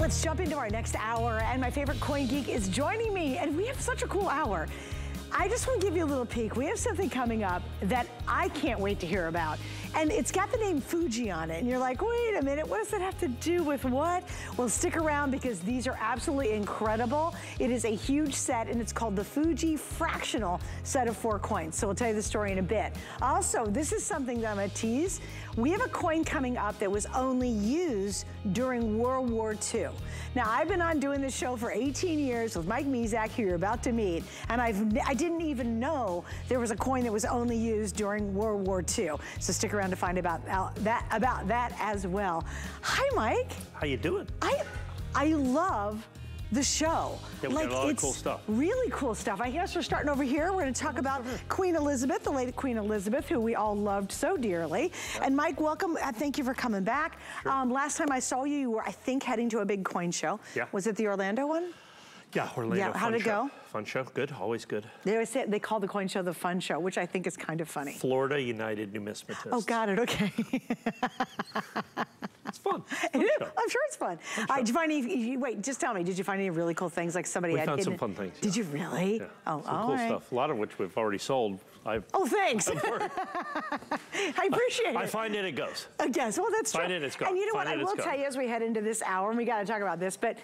Let's jump into our next hour, and my favorite coin geek is joining me, and we have such a cool hour. I just want to give you a little peek. We have something coming up that I can't wait to hear about. And it's got the name Fuji on it. And you're like, wait a minute, what does that have to do with what? Well, stick around because these are absolutely incredible. It is a huge set, and it's called the Fiji Fractional set of 4 coins. So we'll tell you the story in a bit. Also, this is something that I'm going to tease. We have a coin coming up that was only used during World War II. Now, I've been on doing this show for 18 years with Mike Mezack, who you're about to meet, and I didn't even know there was a coin that was only used during World War II. So stick around to find about that as well. Hi, Mike. How you doing? I love the show. Yeah, like, got a lot of cool stuff. Really cool stuff. I guess we're starting over here. We're going to talk about Queen Elizabeth, the late Queen Elizabeth, who we all loved so dearly. Yeah. And Mike, welcome. Thank you for coming back. Sure. Last time I saw you, you were, I think, heading to a big coin show. Yeah. Was it the Orlando one? Yeah, Orlando. Yeah, how'd it go? Fun show, good, always good. They always say, they call the coin show the fun show, which I think is kind of funny. Florida United Numismatists. Oh, got it, okay. It's fun. I'm sure it's fun. Did you find any, wait, just tell me, did you find any really cool things? Like somebody had found some fun things. Did you really? Yeah. Oh, some cool stuff, a lot of which we've already sold. Oh, thanks. I appreciate it. I find it, it goes. Yes, well, that's true. Find it, it's gone. And you know what, I will tell you as we head into this hour, and we gotta talk about this, but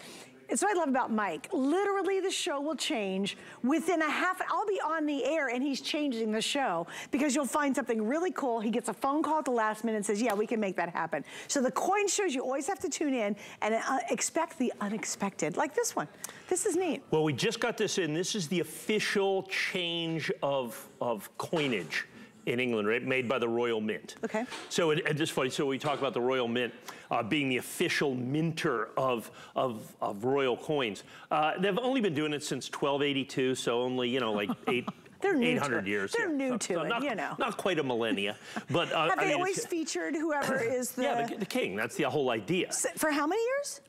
it's what I love about Mike. Literally, the show will change within a half. I'll be on the air, and he's changing the show because you'll find something really cool. He gets a phone call at the last minute and says, yeah, we can make that happen. So the coin shows, you always have to tune in and expect the unexpected, like this one. This is neat. Well, we just got this in. This is the official change of coinage in England, right? Made by the Royal Mint. Okay. So it's just funny, so we talk about the Royal Mint being the official minter of royal coins. They've only been doing it since 1282, so only, you know, like 800 years. They're new to it, you know. Not quite a millennia, but have they always featured whoever is the... Yeah, the king. That's the whole idea. For how many years?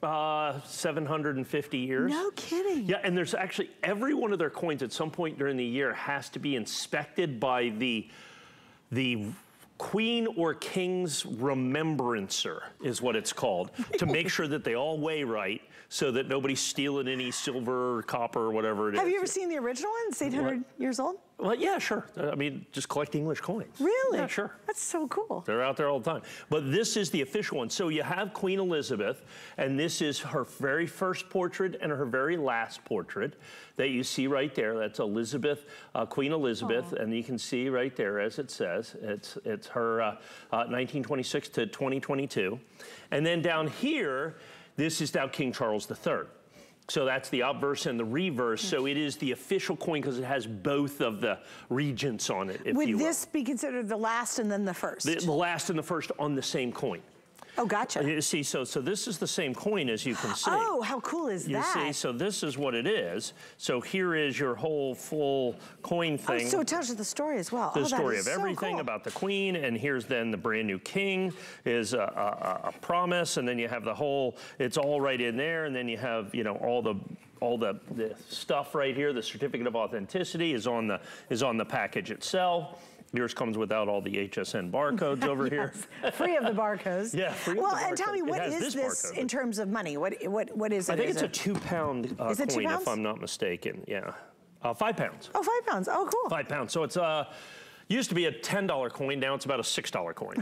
750 years. No kidding. Yeah, and there's actually every one of their coins at some point during the year has to be inspected by the Queen or King's Remembrancer is what it's called, to make sure that they all weigh right so that nobody's stealing any silver or copper or whatever it is. Have you ever seen the original one? It's 800 years old? Well, yeah, sure. I mean, just collect English coins. Really? Yeah, sure. That's so cool. They're out there all the time. But this is the official one. So you have Queen Elizabeth, and this is her very first portrait and her very last portrait that you see right there. That's Elizabeth, Queen Elizabeth, and you can see right there, as it says, it's her 1926 to 2022. And then down here, this is now King Charles III. So that's the obverse and the reverse. So it is the official coin because it has both of the regents on it, if you will. Would this be considered the last and then the first? The last and the first on the same coin. Oh, gotcha. You see, so this is the same coin, as you can see. Oh, how cool is that? You see, so this is what it is. So here is your whole full coin thing. Oh, so it tells you the story as well. The story of everything about the queen, and here's then the brand new king is a promise, and then you have the whole, it's all right in there, and then you have, you know, all the stuff right here. The certificate of authenticity is on the package itself. Yours comes without all the HSN barcodes over here. Free of the barcodes. Yeah, free of the barcodes. And tell me, what is this in terms of money? What is it? I think it's a 2-pound coin, if I'm not mistaken. Yeah. 5 pounds. Oh, 5 pounds. Oh, cool. 5 pounds. So it's... used to be a $10 coin, now it's about a $6 coin.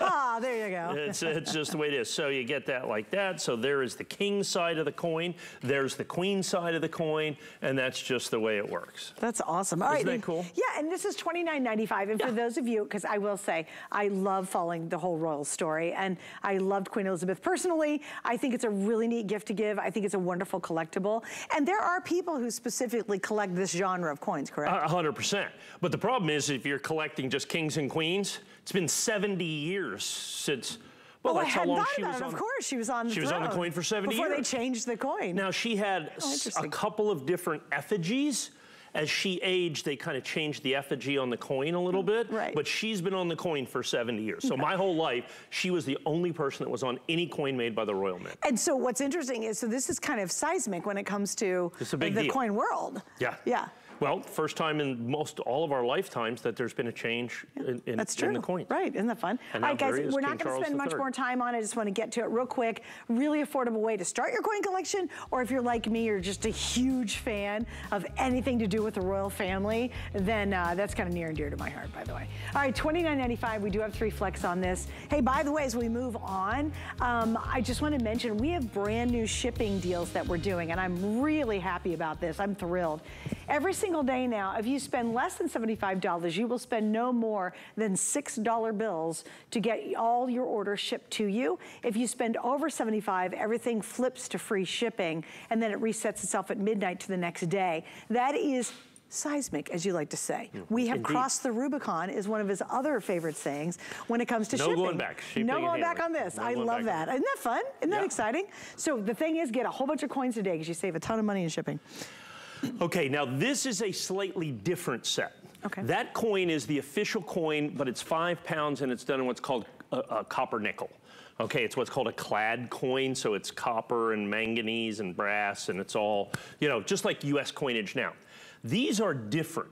Ah, oh, there you go. It's just the way it is. So you get that like that. So there is the king's side of the coin, there's the queen's side of the coin, and that's just the way it works. That's awesome. All Isn't that cool? Yeah, and this is $29.95. And for those of you, because I will say, I love following the whole royal story, and I loved Queen Elizabeth personally. I think it's a really neat gift to give. I think it's a wonderful collectible. And there are people who specifically collect this genre of coins, correct? 100%. But the problem is, if you're collecting just kings and queens, it's been 70 years since, well, that's how long she was on. Of course, she was on the throne. She was on the coin for 70 years. Before they changed the coin. Now, she had a couple of different effigies. As she aged, they kind of changed the effigy on the coin a little bit. Right. But she's been on the coin for 70 years. So my whole life, she was the only person that was on any coin made by the Royal Mint. And so what's interesting is, so this is kind of seismic when it comes to the coin world. Yeah. Yeah. Well, first time in most all of our lifetimes that there's been a change in the coin. Right, isn't that fun? All right, guys, we're not going to spend much more time on it. I just want to get to it real quick. Really affordable way to start your coin collection, or if you're like me, you're just a huge fan of anything to do with the royal family, then that's kind of near and dear to my heart, by the way. All right, $29.95. We do have three flex on this. Hey, by the way, as we move on, I just want to mention we have brand new shipping deals that we're doing, and I'm really happy about this. I'm thrilled. Every single day now, if you spend less than $75, you will spend no more than $6 bills to get all your orders shipped to you. If you spend over $75, everything flips to free shipping, and then it resets itself at midnight to the next day. That is seismic, as you like to say. We have crossed the Rubicon is one of his other favorite sayings when it comes to shipping. No going back. No going back on this. I love that. Isn't that fun? Isn't that exciting? So the thing is, get a whole bunch of coins a day because you save a ton of money in shipping. Okay, now this is a slightly different set. Okay. That coin is the official coin, but it's 5 pounds and it's done in what's called a copper nickel. Okay, it's what's called a clad coin, so it's copper and manganese and brass, and it's all, you know, just like U.S. coinage now. These are different.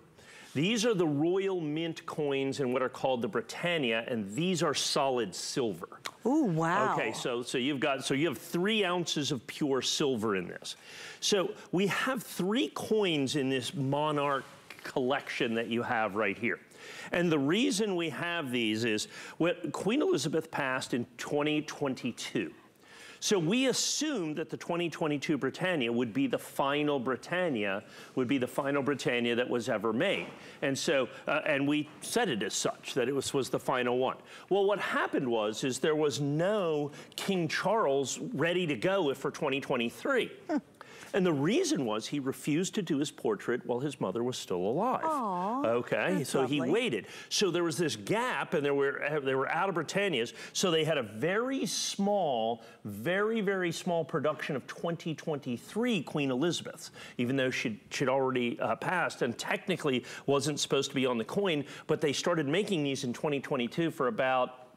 These are the Royal Mint coins in what are called the Britannia, and these are solid silver. Ooh, wow. Okay, so you have 3 ounces of pure silver in this. So we have three coins in this Monarch collection that you have right here. And the reason we have these is Queen Elizabeth passed in 2022. So we assumed that the 2022 Britannia would be the final Britannia, that was ever made. And so, and we said it as such, that it was the final one. Well, what happened was, is there was no King Charles ready to go for 2023. And the reason was he refused to do his portrait while his mother was still alive. Aww, okay, so lovely. He waited. So there was this gap, and they were out of Britannias. So they had a very small, very, very small production of 2023 Queen Elizabeths, even though she'd already passed and technically wasn't supposed to be on the coin. But they started making these in 2022 for about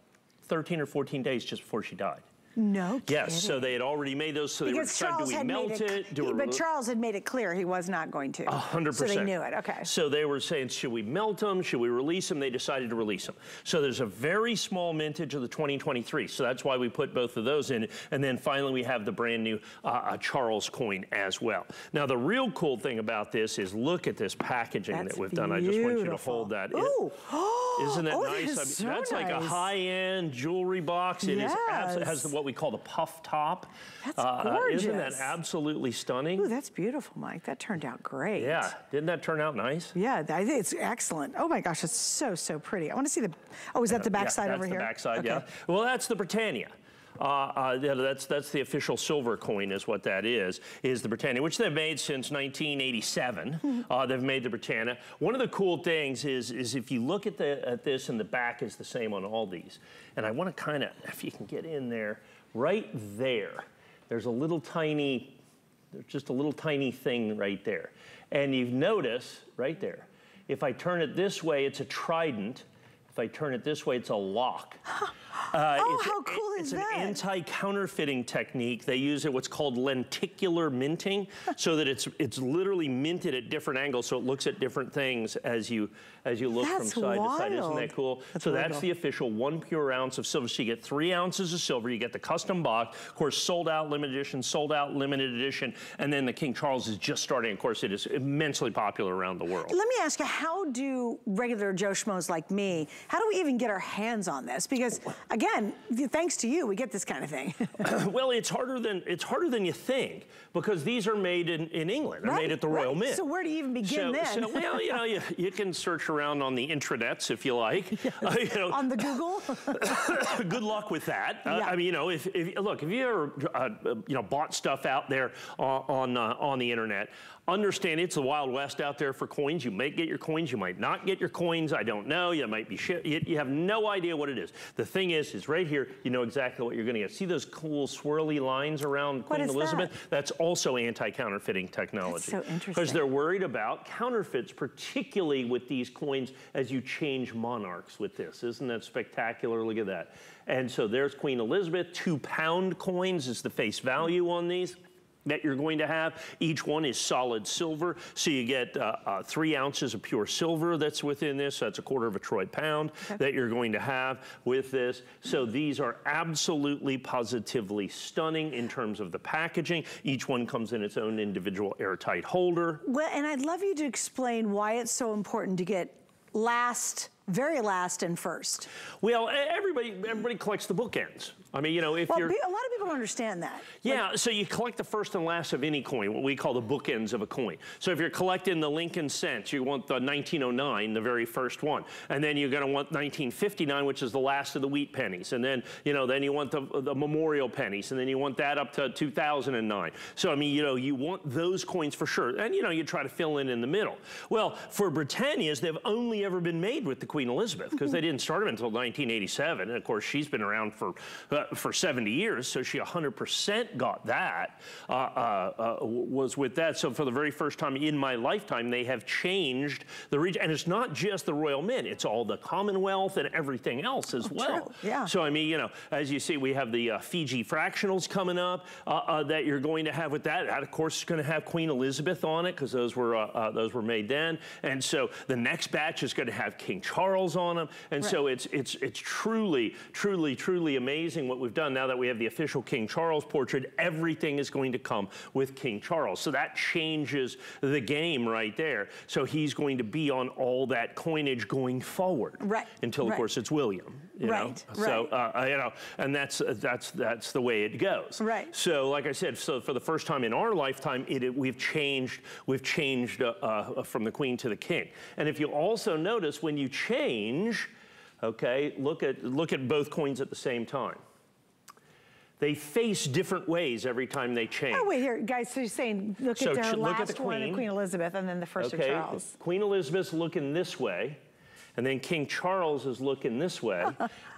13 or 14 days just before she died. No kidding. Yes, so they had already made those, so because they were trying to melt it. But Charles had made it clear he was not going to. 100%. So they knew it, okay. So they were saying, should we melt them? Should we release them? They decided to release them. So there's a very small mintage of the 2023, so that's why we put both of those in. And then finally we have the brand new Charles coin as well. Now the real cool thing about this is look at this packaging that we've done. I just want you to hold that in. Ooh. Isn't that nice? That is so that's nice. Like a high-end jewelry box. It is absolutely, has what we call the puff top. That's gorgeous. Isn't that absolutely stunning? Ooh, that's beautiful, Mike. That turned out great. Yeah, didn't that turn out nice? Yeah, it's excellent. Oh my gosh, it's so, so pretty. I want to see the, oh, is that the backside over here? That's the backside, okay. Yeah. Well, that's the Britannia. That's the official silver coin is what that is the Britannia, which they've made since 1987. They've made the Britannia. One of the cool things is if you look at this, and the back is the same on all these. And I want to kind of, if you can get in there, right there, there's a little tiny, thing right there. And you've noticed right there, if I turn it this way, it's a trident. If I turn it this way, it's a lock. Oh, how cool is that? It's an anti-counterfeiting technique. They use what's called lenticular minting, so that it's literally minted at different angles, so it looks at different things as you look from side to side. Isn't that cool? So that's the official 1 pure ounce of silver. So you get 3 ounces of silver. You get the custom box, of course, sold out, limited edition, and then the King Charles is just starting. Of course, it is immensely popular around the world. Let me ask you, how do regular Joe Schmoes like me? How do we even get our hands on this? Because again, thanks to you, we get this kind of thing. Well, it's harder than you think, because these are made in England. They're made at the Royal Mint. So where do you even begin then? Well, you know, you can search around on the intranets if you like. Yes. You know, on the Google. Good luck with that. Yeah. I mean, you know, if you ever you know, bought stuff out there on the internet, understand it's the Wild West out there for coins. You may get your coins, you might not get your coins. I don't know. You might be shit. You have no idea what it is. The thing is right here, you know exactly what you're going to get. See those cool swirly lines around Queen Elizabeth? That's also anti-counterfeiting technology. That's so interesting. Because they're worried about counterfeits, particularly with these coins as you change monarchs with this. Isn't that spectacular? Look at that. And so there's Queen Elizabeth. 2 pound coins is the face value on these. that you're going to have. Each one is solid silver, so you get 3 ounces of pure silver that's within this. That's a quarter of a troy pound that you're going to have with this. So these are absolutely positively stunning in terms of the packaging. Each one comes in its own individual airtight holder. Well, and I'd love you to explain why it's so important to get last, very last and first. Well, everybody collects the bookends. I mean, you know, if you're... a lot of people don't understand that. Yeah, like, so you collect the first and last of any coin, what we call the bookends of a coin. So if you're collecting the Lincoln cents, you want the 1909, the very first one. And then you're gonna want 1959, which is the last of the wheat pennies. And then, you know, then you want the memorial pennies, and then you want that up to 2009. So, I mean, you know, you want those coins for sure. And, you know, you try to fill in the middle. Well, for Britannias, they've only ever been made with the Queen Elizabeth, because they didn't start them until 1987. And of course, she's been around for 70 years, so she 100% got that, was with that. So for the very first time in my lifetime, they have changed the region. And it's not just the Royal Mint, it's all the Commonwealth and everything else as well. True. Yeah. So I mean, you know, as you see, we have the Fiji Fractionals coming up that you're going to have with that. That, of course, is going to have Queen Elizabeth on it, because those were made then. And so the next batch is going to have King Charles on them. And so it's truly, truly, truly amazing what we've done. Now that we have the official King Charles portrait, everything is going to come with King Charles. So that changes the game right there. So he's going to be on all that coinage going forward. Right. Until, of course, it's William. You know? So, you know, and that's the way it goes. Right. So, like I said, so for the first time in our lifetime, we've changed from the Queen to the King. And if you also notice, when you change, okay, look at both coins at the same time. They face different ways every time they change. Oh, wait, here, guys, so you're saying, look at the Queen Elizabeth, and then the first of Charles. Queen Elizabeth's looking this way, and then King Charles is looking this way.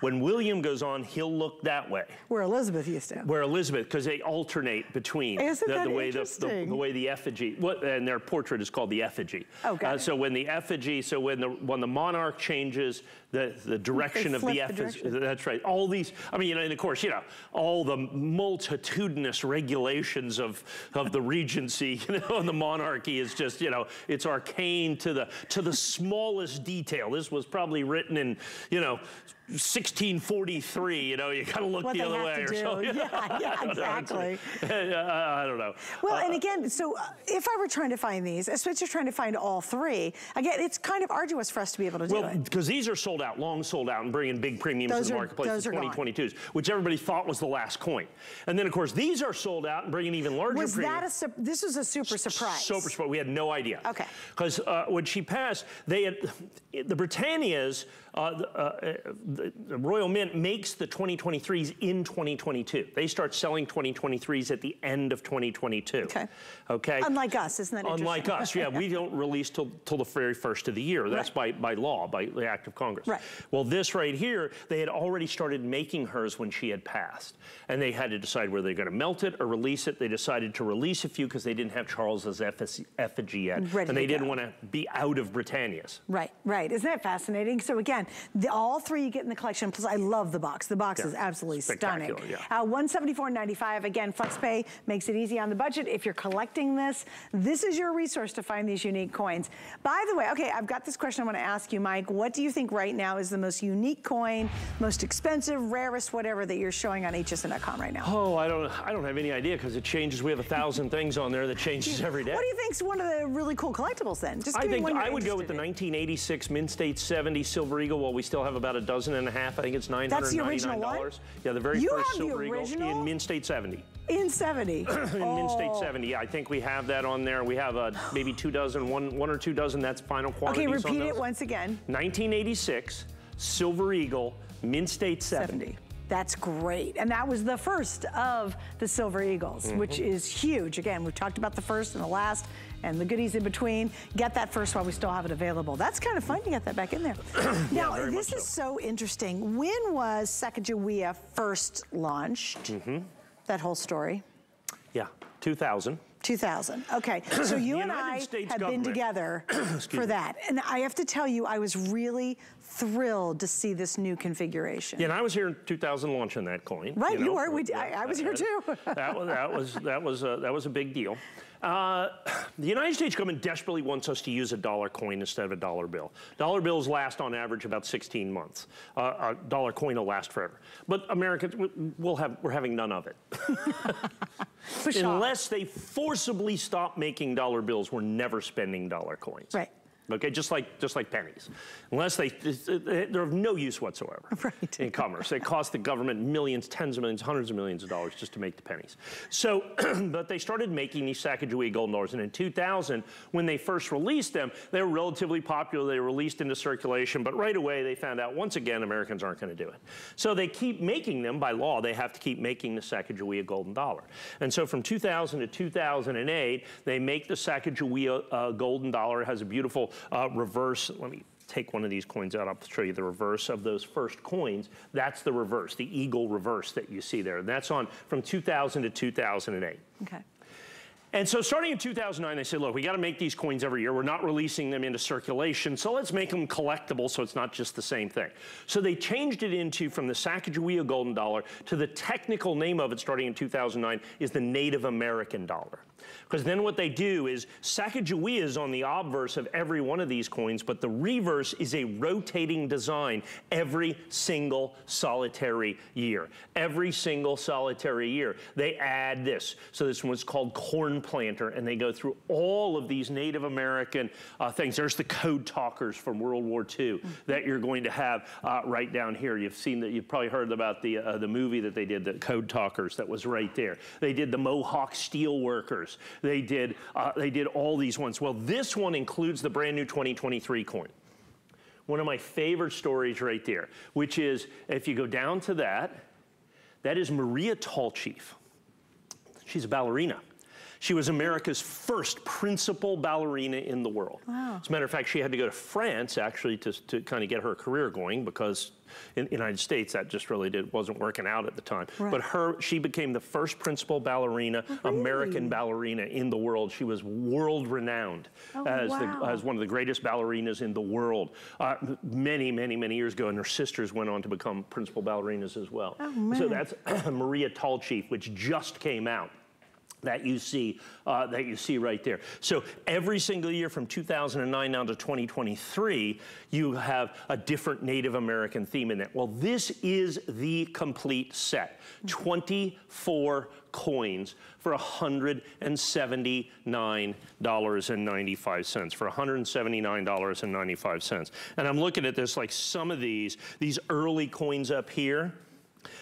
When William goes on, he'll look that way. Where Elizabeth used to. Where Elizabeth, because they alternate between the way the effigy, and their portrait is called the effigy. Okay. So when the effigy, so when the monarch changes, the direction of the effigy, that's right. All these, I mean, you know, and of course, you know, all the multitudinous regulations of the regency, you know, and the monarchy is just, you know, it's arcane to the smallest detail. This was probably written in, you know, 1643, you know, you gotta look the other way or something. Yeah, yeah, exactly. I don't know. Well, and again, so if I were trying to find these, especially trying to find all three, again, it's kind of arduous for us to be able to do it. Well, because these are sold out, long sold out, and bringing big premiums to the marketplace. Those are 2022s, which everybody thought was the last coin. And then, of course, these are sold out and bringing even larger premiums. Was that this was a super surprise? Super surprise. We had no idea. Okay. Because when she passed, they had, the Britannias, the Royal Mint makes the 2023s in 2022. They start selling 2023s at the end of 2022. Okay. Okay. Unlike us, isn't that interesting? Unlike us, yeah. We don't release till the very first of the year. That's by law, by the act of Congress. Right. Well, this right here, they had already started making hers when she had passed. And they had to decide whether they're going to melt it or release it. They decided to release a few because they didn't have Charles's effigy yet. And they didn't want to be out of Britannia's. Right, right. Isn't that fascinating? So again, all three you get in the collection, plus I love the box. The box is absolutely stunning. Yeah. $174.95. Again, FlexPay makes it easy on the budget. If you're collecting this, this is your resource to find these unique coins. By the way, okay, I've got this question I want to ask you, Mike. What do you think right now is the most unique coin, most expensive, rarest, whatever, that you're showing on hsn.com right now? Oh, I don't have any idea, because it changes. We have 1,000 things on there that changes every day. What do you think's one of the really cool collectibles then? Just give me one you're interested in. I would go with the 1986 Mint State 70 Silver Eagle, while we still have about a dozen and a half. I think it's $999. That's the original one? Yeah, the very first Silver Eagle in Mint State 70. In 70? In Mint State 70, yeah, I think we have that on there. We have maybe one or two dozen, that's final quantities. Okay, repeat it once again. 1986, Silver Eagle, Mint State 70. That's great. And that was the first of the Silver Eagles, which is huge. Again, we've talked about the first and the last and the goodies in between. Get that first while we still have it available. That's kind of fun to get that back in there. Now, this is so interesting. When was Sacagawea first launched? That whole story. Yeah, 2000. 2000. Okay, so you and I had been together for that. And I have to tell you, I was really thrilled to see this new configuration. Yeah, and I was here in 2000 launching that coin. Right, you were. I was here too. That was a big deal. The United States government desperately wants us to use a dollar coin instead of a dollar bill. Dollar bills last on average about 16 months. A dollar coin will last forever. But Americans, we're having none of it. Unless they forcibly stop making dollar bills, we're never spending dollar coins. Right. Okay, just like pennies. Unless they're of no use whatsoever in commerce. They cost the government millions, tens of millions, hundreds of millions of dollars just to make the pennies. So, but they started making these Sacagawea gold dollars. And in 2000, when they first released them, they were relatively popular. They were released into circulation. But right away, they found out, once again, Americans aren't going to do it. So they keep making them. By law, they have to keep making the Sacagawea golden dollar. And so from 2000 to 2008, they make the Sacagawea golden dollar. It has a beautiful... reverse, let me take one of these coins out. I'll show you the reverse of those first coins. That's the reverse, the eagle reverse that you see there. That's on from 2000 to 2008. Okay. And so starting in 2009, they said, look, we got to make these coins every year. We're not releasing them into circulation, so let's make them collectible so it's not just the same thing. So they changed it into, from the Sacagawea golden dollar to the technical name of it starting in 2009 is the Native American dollar. Because then what they do is Sacagawea is on the obverse of every one of these coins, but the reverse is a rotating design every single solitary year. Every single solitary year. They add this. So this one's called corn planter, and they go through all of these Native American things. There's the code talkers from World War II that you're going to have right down here. You've seen that. You've probably heard about the movie that they did, the Code Talkers, that was right there. They did the Mohawk steel workers. They did all these ones. Well, this one includes the brand new 2023 coin. One of my favorite stories right there, which is, if you go down to that is Maria Tallchief. She's a ballerina. She was America's first principal ballerina in the world. Wow. As a matter of fact, she had to go to France, actually, to kind of get her career going, because in the United States, that just really wasn't working out at the time. Right. But she became the first principal ballerina, American ballerina in the world. She was world-renowned as one of the greatest ballerinas in the world many, many, many years ago. And her sisters went on to become principal ballerinas as well. Oh, so that's Maria Tallchief, which just came out. That you see right there. So every single year from 2009 now to 2023, you have a different Native American theme in that. Well, this is the complete set. 24 coins for $179.95, for $179.95. And I'm looking at this like some of these early coins up here,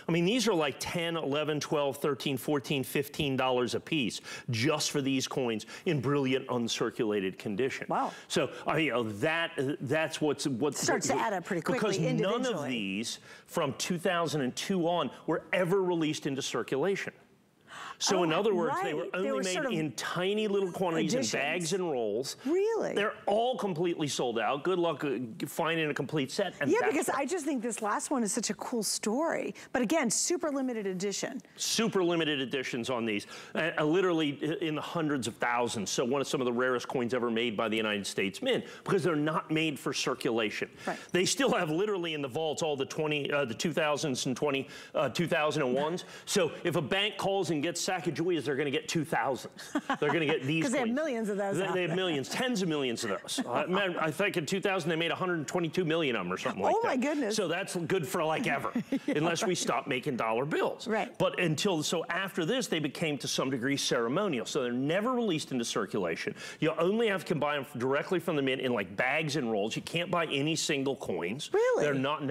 I mean, these are like $10, $11, $12, $13, $14, $15 a piece just for these coins in brilliant, uncirculated condition. Wow. So, you know, that's what starts to add up pretty quickly, because none of these from 2002 on were ever released into circulation. So in other words, they were only made in tiny little quantities in bags and rolls. Really? They're all completely sold out. Good luck finding a complete set. And yeah, because I just think this last one is such a cool story. But again, super limited edition. Super limited editions on these. Literally in the hundreds of thousands. So some of the rarest coins ever made by the United States Mint, because they're not made for circulation. Right. They still have literally in the vaults all the 2000s and 2001s. So if a bank calls and gets Sacagaweas, they're going to get 2,000s. They're going to get these. Because they have millions of those. They have millions, tens of millions of those. Man, I think in 2000 they made 122 million of them or something like that. Oh my goodness. So that's good for like ever, unless we stop making dollar bills. Right. But so after this, they became to some degree ceremonial. So they're never released into circulation. You only have to buy them directly from the mint in like bags and rolls. You can't buy any single coins. Really? They're not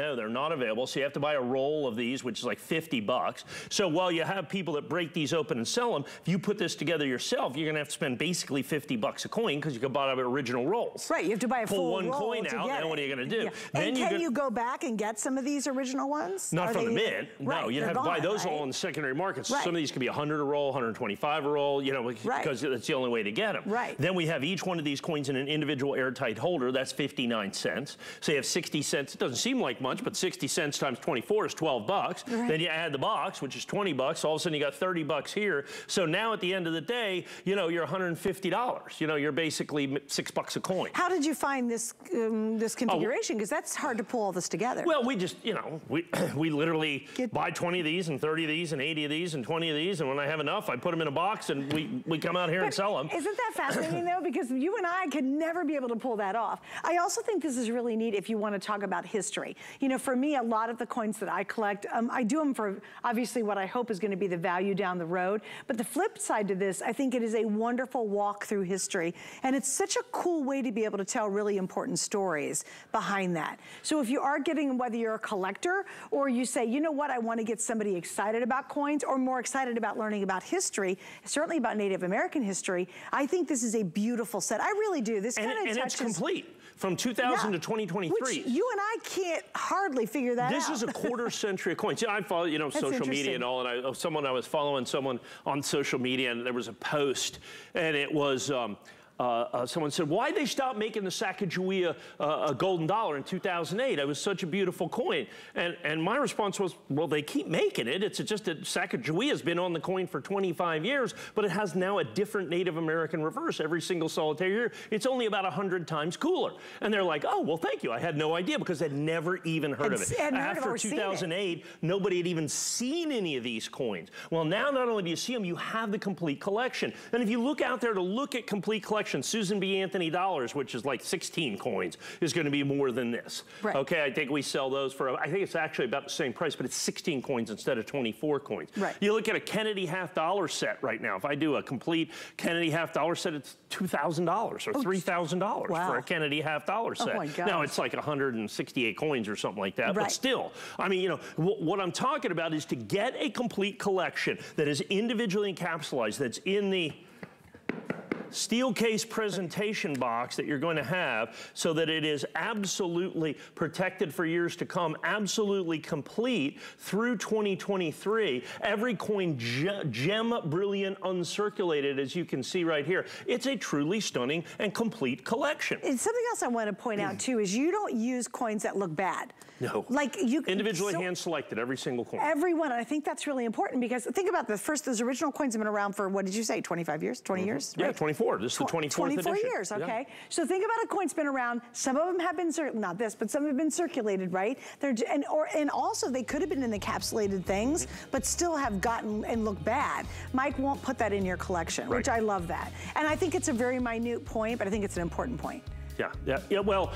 available. So you have to buy a roll of these, which is like $50. So while you have people that break these open and sell them, if you put this together yourself, you're going to have to spend basically $50 a coin, because you can buy the original rolls. Right, you have to buy a full roll. Pull one coin out, and what are you going to do? Yeah. Then and can you go back and get some of these original ones? Not from the mint. Right, no, you have to buy those all in the secondary markets. Right. Some of these could be 100 a roll, 125 a roll, you know, because that's the only way to get them. Right. Then we have each one of these coins in an individual airtight holder. That's 59 cents. So you have 60 cents. It doesn't seem like much, but 60 cents times 24 is $12. Right. Then you add the box, which is $20. All of a sudden you got $30 $6 here. So now at the end of the day, you know, you're $150. You know, you're basically $6 a coin. How did you find this this configuration? Because that's hard to pull all this together. Well, we just, you know, we literally buy 20 of these and 30 of these and 80 of these and 20 of these, and when I have enough, I put them in a box and we come out here and sell them. Isn't that fascinating though? Because you and I could never be able to pull that off. I also think this is really neat if you want to talk about history. You know, for me, a lot of the coins that I collect, I do them for obviously what I hope is going to be the value down the road. But the flip side to this, I think it is a wonderful walk through history. And it's such a cool way to be able to tell really important stories behind that. So if you are getting, whether you're a collector or you say, you know what, I want to get somebody excited about coins or more excited about learning about history, certainly about Native American history, I think this is a beautiful set. I really do. This kind of touches. And it's complete. From 2000 to 2023. Which you and I can't hardly figure that out. This is a quarter century of coins. Yeah, I follow, you know, social media and all, and I was following someone on social media, and there was a post, and it was, someone said, why'd they stop making the Sacagawea a golden dollar in 2008? It was such a beautiful coin. And my response was, well, they keep making it. It's just that Sacagawea's been on the coin for 25 years, but it has now a different Native American reverse every single solitary year. It's only about 100 times cooler. And they're like, oh, well, thank you. I had no idea because I'd never even heard of it. After 2008, nobody had even seen any of these coins. Well, now not only do you see them, you have the complete collection. And if you look out there to look at complete collection, Susan B. Anthony dollars, which is like 16 coins, is going to be more than this. Right. Okay, I think we sell those for, I think it's actually about the same price, but it's 16 coins instead of 24 coins. Right. You look at a Kennedy $1/2 set right now. If I do a complete Kennedy $1/2 set, it's $2,000 or $3,000 for a Kennedy $1/2 set. Oh my gosh. Now it's like 168 coins or something like that, but still, I mean, you know, what I'm talking about is to get a complete collection that is individually encapsulated, that's in the steel case presentation box that you're going to have so that it is absolutely protected for years to come, absolutely complete through 2023. Every coin gem brilliant uncirculated, as you can see right here. It's a truly stunning and complete collection. And something else I want to point out too is you don't use coins that look bad. No. Like you individually hand selected every single coin. Everyone, and I think that's really important because think about this. First, those original coins have been around for, what did you say, 25 years, 20 years? Yeah, right? 24. This is the 24th edition. 24 years, okay. Yeah. So think about a coin's been around. Some of them have been, not this, but some have been circulated, right? They're and also they could have been in the encapsulated things, but still have gotten and look bad. Mike won't put that in your collection, which I love that. And I think it's a very minute point, but I think it's an important point. Yeah, yeah, yeah. Well,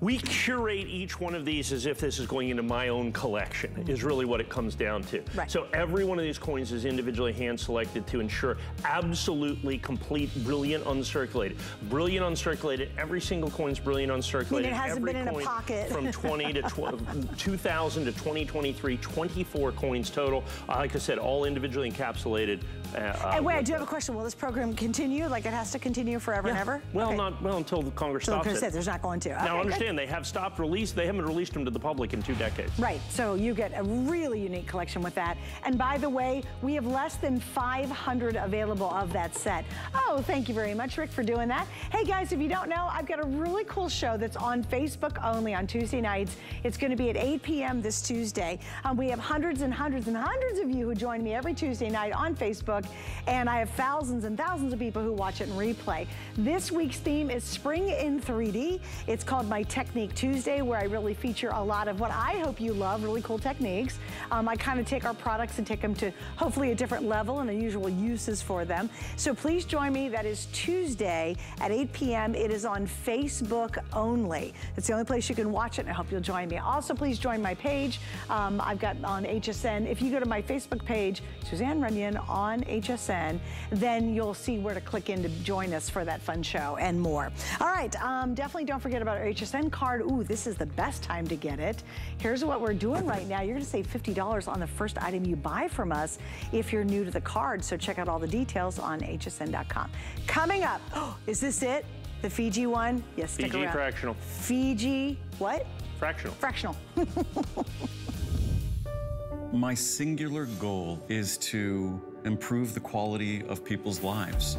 we curate each one of these as if this is going into my own collection, is really what it comes down to. Right. So every one of these coins is individually hand-selected to ensure absolutely complete, brilliant, uncirculated. Brilliant, uncirculated. Every single coin's brilliant, uncirculated. I mean, it hasn't been in a pocket. From 2000 to 2023, 24 coins total. Like I said, all individually encapsulated. And wait, I do have a question. Will this program continue? Like it has to continue forever and ever? Well, not until the Congress stops it. There's not going to. Okay. Now, understand. They have stopped release. They haven't released them to the public in 2 decades. Right, so you get a really unique collection with that. And by the way, we have less than 500 available of that set. Oh, thank you very much, Rick, for doing that. Hey guys, if you don't know, I've got a really cool show that's on Facebook only on Tuesday nights. It's gonna be at 8 p.m. this Tuesday. We have hundreds and hundreds and hundreds of you who join me every Tuesday night on Facebook, and I have thousands and thousands of people who watch it and replay. This week's theme is Spring in 3D. It's called My Technique Tuesday, where I really feature a lot of what I hope you love, really cool techniques. I kind of take our products and take them to hopefully a different level and unusual uses for them. So please join me. That is Tuesday at 8 p.m. It is on Facebook only. It's the only place you can watch it, and I hope you'll join me. Also, please join my page. I've got on HSN. If you go to my Facebook page, Suzanne Runyan on HSN, then you'll see where to click in to join us for that fun show and more. All right, definitely don't forget about our HSN card. Ooh, this is the best time to get it. Here's what we're doing right now. You're gonna save $50 on the first item you buy from us if you're new to the card. So check out all the details on hsn.com. Coming up, oh, is this it? The Fiji one? Yes, stick around. Fiji Fractional. Fiji what? Fractional. Fractional. My singular goal is to improve the quality of people's lives.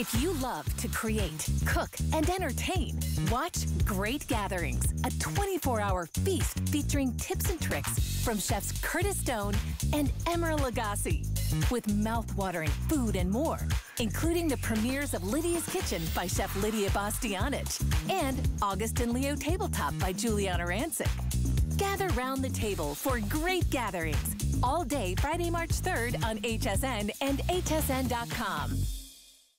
If you love to create, cook, and entertain, watch Great Gatherings, a 24-hour feast featuring tips and tricks from chefs Curtis Stone and Emeril Lagasse, with mouthwatering food and more, including the premieres of Lydia's Kitchen by Chef Lydia Bastianich and August and Leo Tabletop by Giuliana Rancic. Gather round the table for Great Gatherings, all day Friday, March 3rd on HSN and hsn.com.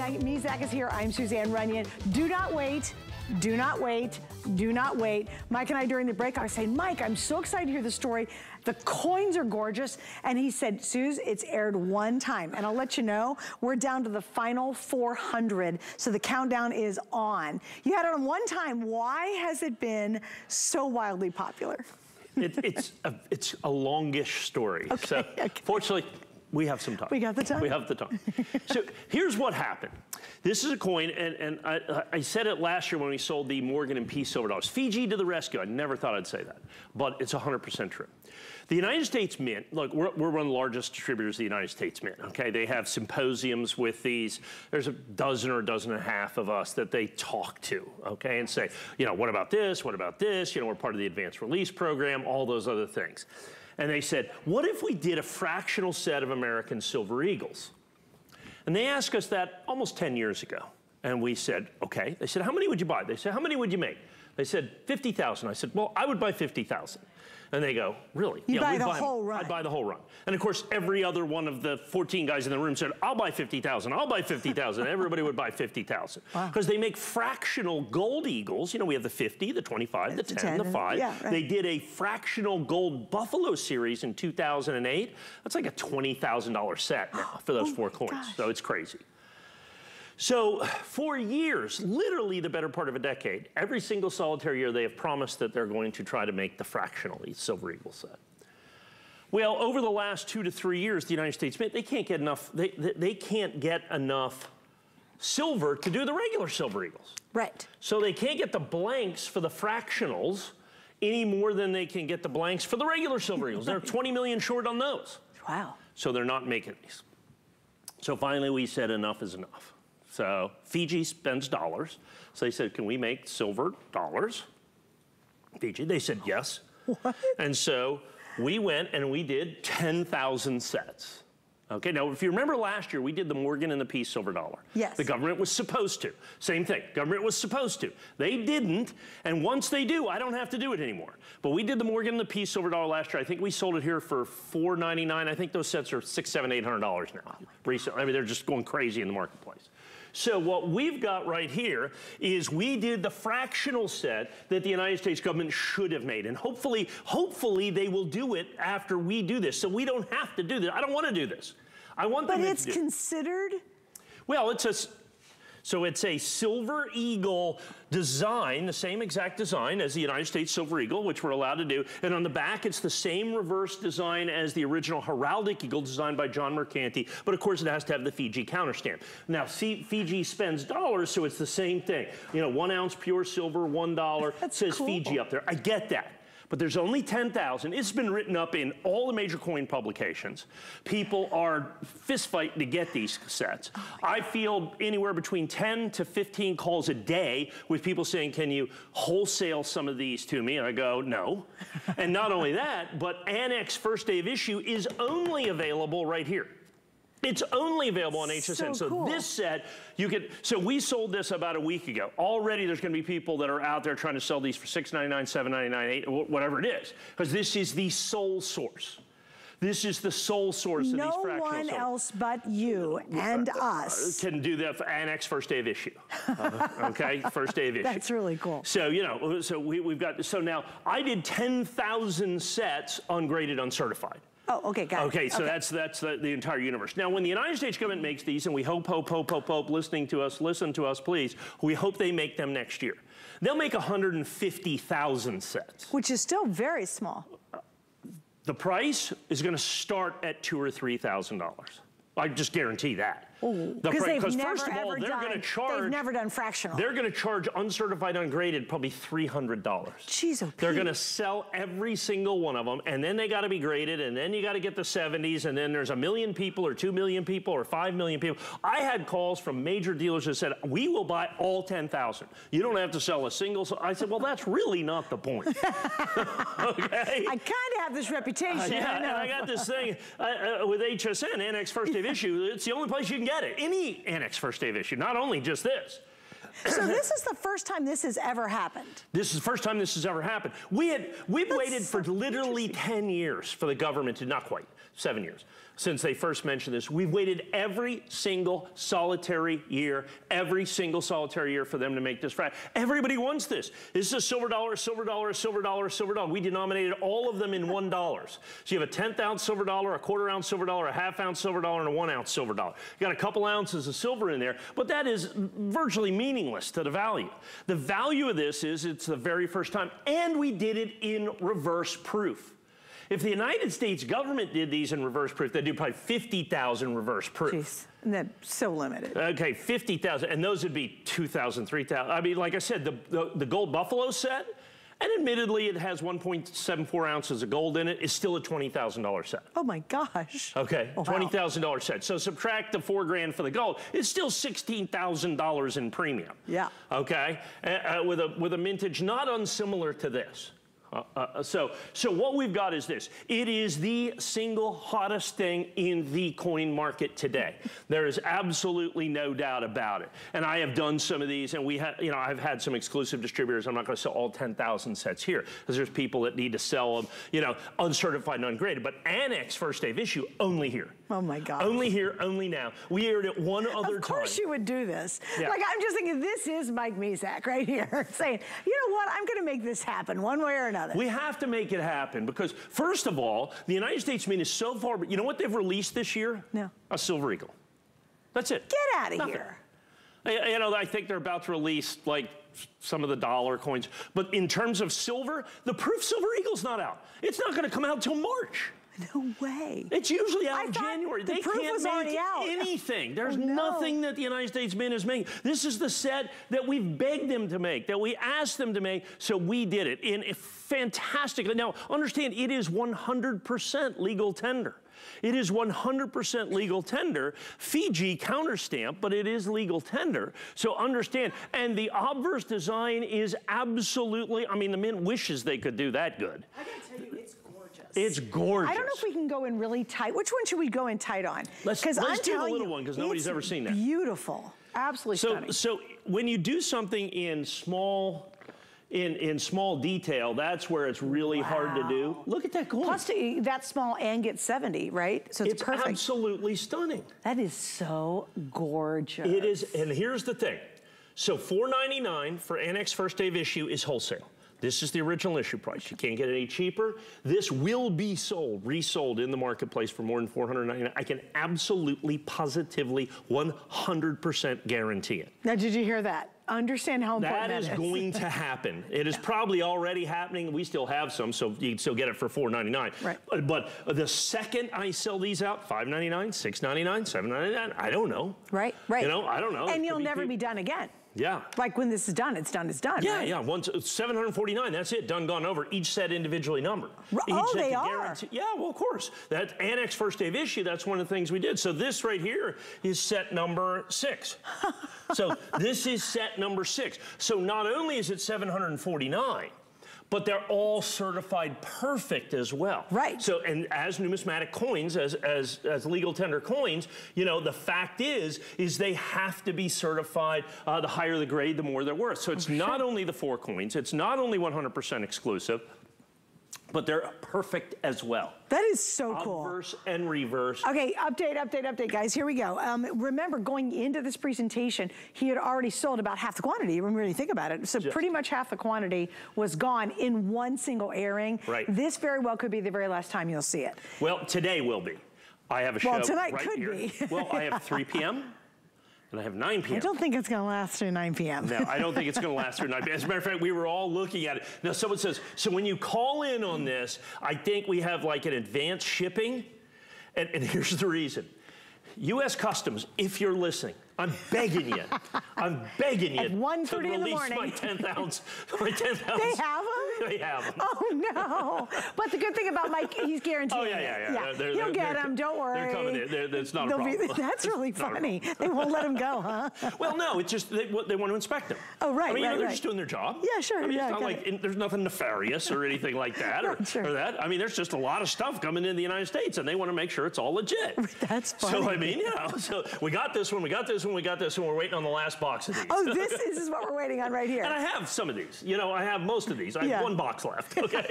Mike Mezack is here. I'm Suzanne Runyan. Do not wait. Do not wait. Do not wait. Mike and I, during the break, I was saying, Mike, I'm so excited to hear the story. The coins are gorgeous. And he said, Suze, it's aired one time. And I'll let you know, we're down to the final 400. So the countdown is on. You had it on one time. Why has it been so wildly popular? It's a longish story. Okay, so fortunately, we have some time. We got the time. We have the time. So here's what happened. This is a coin, and I said it last year when we sold the Morgan and Peace silver dollars. Fiji to the rescue. I never thought I'd say that, but it's 100% true. The United States Mint, look, we're one of the largest distributors of the United States Mint, okay? They have symposiums with these. There's a dozen or a dozen and a half of us that they talk to, okay? And say, you know, what about this? What about this? You know, we're part of the advanced release program, all those other things. And they said, what if we did a fractional set of American Silver Eagles? And they asked us that almost 10 years ago. And we said, okay. They said, how many would you buy? They said, how many would you make? They said, 50,000. I said, well, I would buy 50,000. And they go, really? You buy the whole run. I'd buy the whole run. And of course, every other one of the 14 guys in the room said, I'll buy 50,000, I'll buy 50,000. Everybody would buy 50,000. Wow. Because they make fractional gold eagles. You know, we have the 50, the 25, the 10, the 5. Yeah, right. They did a fractional gold buffalo series in 2008. That's like a $20,000 set now for those four coins. Gosh. So it's crazy. So for years, literally the better part of a decade, every single solitary year they have promised that they're going to try to make the fractional Silver Eagle set. Well, over the last 2 to 3 years, the United States Mint, they can't get enough, they can't get enough silver to do the regular Silver Eagles. Right. So they can't get the blanks for the fractionals any more than they can get the blanks for the regular Silver Eagles. They're 20 million short on those. Wow. So they're not making these. So finally we said enough is enough. So Fiji spends dollars. So they said, can we make silver dollars? Fiji, they said yes. What? And so we went and we did 10,000 sets. Okay, now if you remember last year, we did the Morgan and the Peace silver dollar. Yes. The government was supposed to. Same thing, government was supposed to. They didn't, and once they do, I don't have to do it anymore. But we did the Morgan and the Peace silver dollar last year. I think we sold it here for $4.99. I think those sets are $600, $700, $800 now. Recently, I mean, they're just going crazy in the marketplace. So what we've got right here is we did the fractional set that the United States government should have made. And hopefully they will do it after we do this. So we don't have to do this. I don't want to do this. I want them to do it. But it's considered? Well, it's a Silver Eagle design, the same exact design as the United States Silver Eagle, which we're allowed to do. And on the back, it's the same reverse design as the original heraldic eagle designed by John Mercanti. But of course, it has to have the Fiji counter stamp. Now, Fiji spends dollars, so it's the same thing. You know, 1 ounce pure silver, $1. It says cool. Fiji up there. I get that. But there's only 10,000. It's been written up in all the major coin publications. People are fistfighting to get these sets. I field anywhere between 10 to 15 calls a day with people saying, can you wholesale some of these to me? And I go, no. And not only that, but Annex first day of issue is only available right here. It's only available on HSN. So cool. This set, you could, so we sold this about a week ago. Already there's gonna be people that are out there trying to sell these for $6.99, $7.99, $8, whatever it is. Because this is the sole source. This is the sole source of these fractional souls. No one else but you and us can do the Annex first day of issue. Okay, first day of issue. That's really cool. So, you know, so we've got, so now I did 10,000 sets ungraded, uncertified. Oh, okay, got it. Okay, so that's the entire universe. Now, when the United States government makes these, and we hope, listening to us, listen to us, please, we hope they make them next year. They'll make 150,000 sets. Which is still very small. The price is going to start at $2,000 or $3,000. I just guarantee that. Because they've never done fractional. They're going to charge uncertified, ungraded probably $300. Jeez, oh, they're going to sell every single one of them, and then they got to be graded, and then you got to get the 70s, and then there's 1 million people, or 2 million people, or 5 million people. I had calls from major dealers that said, "We will buy all 10,000. You don't have to sell a single." So I said, "Well, that's really not the point." Okay. I kind of have this reputation. Yeah, and I got this thing with HSN, Annex First Day of Issue. It's the only place you can get it. Any Annex first day of issue, not only just this. So this is the first time this has ever happened. This is the first time this has ever happened. We've waited for literally 10 years for the government to, not quite, 7 years, since they first mentioned this. We've waited every single solitary year, for them to make this fraction. Everybody wants this. This is a silver dollar, silver dollar, silver dollar, silver dollar. We denominated all of them in $1. So you have a 10th ounce silver dollar, a quarter ounce silver dollar, a half ounce silver dollar, and a 1 ounce silver dollar. You got a couple ounces of silver in there, but that is virtually meaningless to the value. The value of this is it's the very first time, and we did it in reverse proof. If the United States government did these in reverse proof, they'd do probably 50,000 reverse proof. Jeez, and that's so limited. Okay, 50,000, and those would be 2,000, 3,000. I mean, like I said, the gold buffalo set, and admittedly it has 1.74 ounces of gold in it, is still a $20,000 set. Oh my gosh. Okay, wow. $20,000 set. So subtract the $4,000 for the gold, it's still $16,000 in premium. Yeah. Okay, with a mintage not unsimilar to this. So what we've got is this. It is the single hottest thing in the coin market today. There is absolutely no doubt about it. And I have done some of these, and we have, you know, I've had some exclusive distributors. I'm not going to sell all 10,000 sets here because there's people that need to sell them, you know, uncertified and ungraded. But Annex first day of issue only here. Oh my God. Only here, only now. We aired it one other time. Of course you would do this. Yeah. Like I'm just thinking, this is Mike Mezack right here saying, you know what? I'm going to make this happen one way or another. We have to make it happen because, first of all, the United States Mint is so far, but you know what they've released this year? No. A Silver Eagle. That's it. Get out of here. You know, I think they're about to release, like, some of the dollar coins. But in terms of silver, the proof Silver Eagle's not out. It's not going to come out till March. No way. It's usually out in January. The proof was already out. They can't make anything. There's nothing that the United States Mint is making. This is the set that we've begged them to make, that we asked them to make, so we did it. And fantastically. Now, understand, it is 100% legal tender. It is 100% legal tender, Fiji counterstamp, but it is legal tender. So understand, and the obverse design is absolutely, I mean, the Mint wishes they could do that good. I gotta tell you, it's it's gorgeous. I don't know if we can go in really tight. Which one should we go in tight on? Let's do the little one because nobody's ever seen that. Beautiful. Absolutely stunning. So when you do something in small, in small detail, that's where it's really hard to do. Look at that coin. Plus that's small and get 70, right? So it's perfect. It's absolutely stunning. That is so gorgeous. It is, and here's the thing. So $4.99 for Annex First Day of Issue is wholesale. This is the original issue price. You can't get it any cheaper. This will be sold, resold in the marketplace for more than $499. I can absolutely, positively, 100% guarantee it. Now, did you hear that? Understand how important that is. That is going to happen. It is probably already happening. We still have some, so you can still get it for $4.99. Right. But the second I sell these out, $5.99, $6.99, $7.99, I don't know. Right, right. You know, I don't know. And you'll never be done again. Yeah. Like when this is done, it's done, it's done. Yeah, right? Yeah. Once 749, that's it. Done, gone over. Each set individually numbered. Oh, they are. Yeah, well, of course. That Annex First Day of Issue, that's one of the things we did. So this right here is set number 6. So this is set number 6. So not only is it 749, but they're all certified perfect as well. Right. So, and as numismatic coins, as legal tender coins, you know, the fact is they have to be certified. The higher the grade, the more they're worth. So it's not only the four coins, it's not only 100% exclusive, but they're perfect as well. That is so cool. Obverse and reverse. Okay, update, guys. Here we go. Remember, going into this presentation, he had already sold about half the quantity. Remember, when you think about it. So pretty much half the quantity was gone in one single airing. Right. This very well could be the very last time you'll see it. Well, today will be. I have a show tonight. Well, I have 3 p.m. and I have 9 p.m. I don't think it's going to last through 9 p.m. No, I don't think it's going to last through 9 p.m. As a matter of fact, we were all looking at it. Now, someone says, so when you call in on this, I think we have like an advanced shipping. And here's the reason. U.S. Customs, if you're listening, I'm begging you. I'm begging you. At 1:30 to release in the morning. My 10th ounce. My 10th ounce. They have them? They have them. Oh, no. But the good thing about Mike, he's guaranteed. Oh, yeah. You'll get them. Don't worry. They're coming in. That's not a problem. That's really funny. They won't let them go, huh? Well, no. It's just they want to inspect them. Oh, right. I mean, they're just doing their job. Yeah, sure. I mean, it's not like there's nothing nefarious or anything like that or that. I mean, there's just a lot of stuff coming into the United States, and they want to make sure it's all legit. That's funny. So, I mean, you know, so we got this one. We got this one. We got this one. We're waiting on the last box of these. Oh, this is what we're waiting on right here. And I have some of these. You know, I have most of these. I have 1 box left. Okay.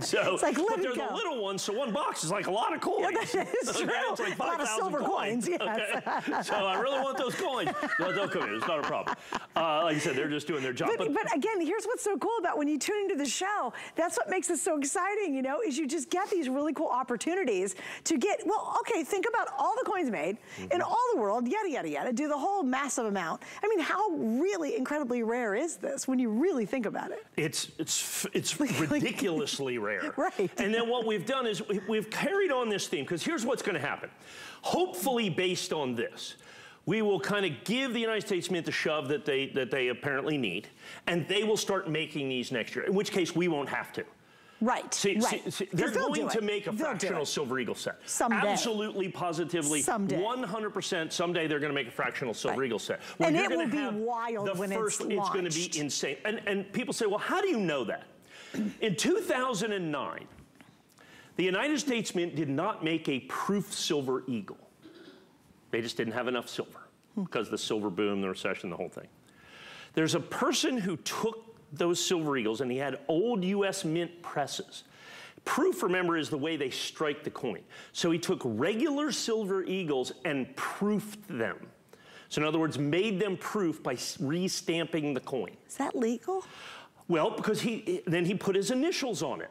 So it's like, but they're the little ones, so 1 box is like a lot of coins. Yeah, that is true. It's like 5,000 coins. A lot of silver coins. Yes. Okay? So I really want those coins. No, they'll come in. It's not a problem. Like I said, they're just doing their job. But again, here's what's so cool about when you tune into the show. That's what makes this so exciting. You know, is you just get these really cool opportunities to get. Well, okay, think about all the coins made in all the world. Yada, yada, yada, do the whole massive amount. I mean, how really incredibly rare is this when you really think about it? It's ridiculously rare. Right. And then what we've done is we've carried on this theme, because here's what's going to happen. Hopefully, based on this, we will kind of give the United States Mint the shove that they apparently need, and they will start making these next year, in which case we won't have to. Right, See, they're going to make a fractional silver eagle set. Someday. Absolutely, positively, someday. 100% someday they're going to make a fractional silver eagle set. And it will be wild when it's launched. It's going to be insane. And people say, well, how do you know that? In 2009, the United States Mint did not make a proof silver eagle. They just didn't have enough silver because the silver boom, the recession, the whole thing. There's a person who took those silver eagles, and he had old U.S. Mint presses. Proof, remember, is the way they strike the coin. So he took regular silver eagles and proofed them. So in other words, made them proof by re-stamping the coin. Is that legal? Well, because then he put his initials on it,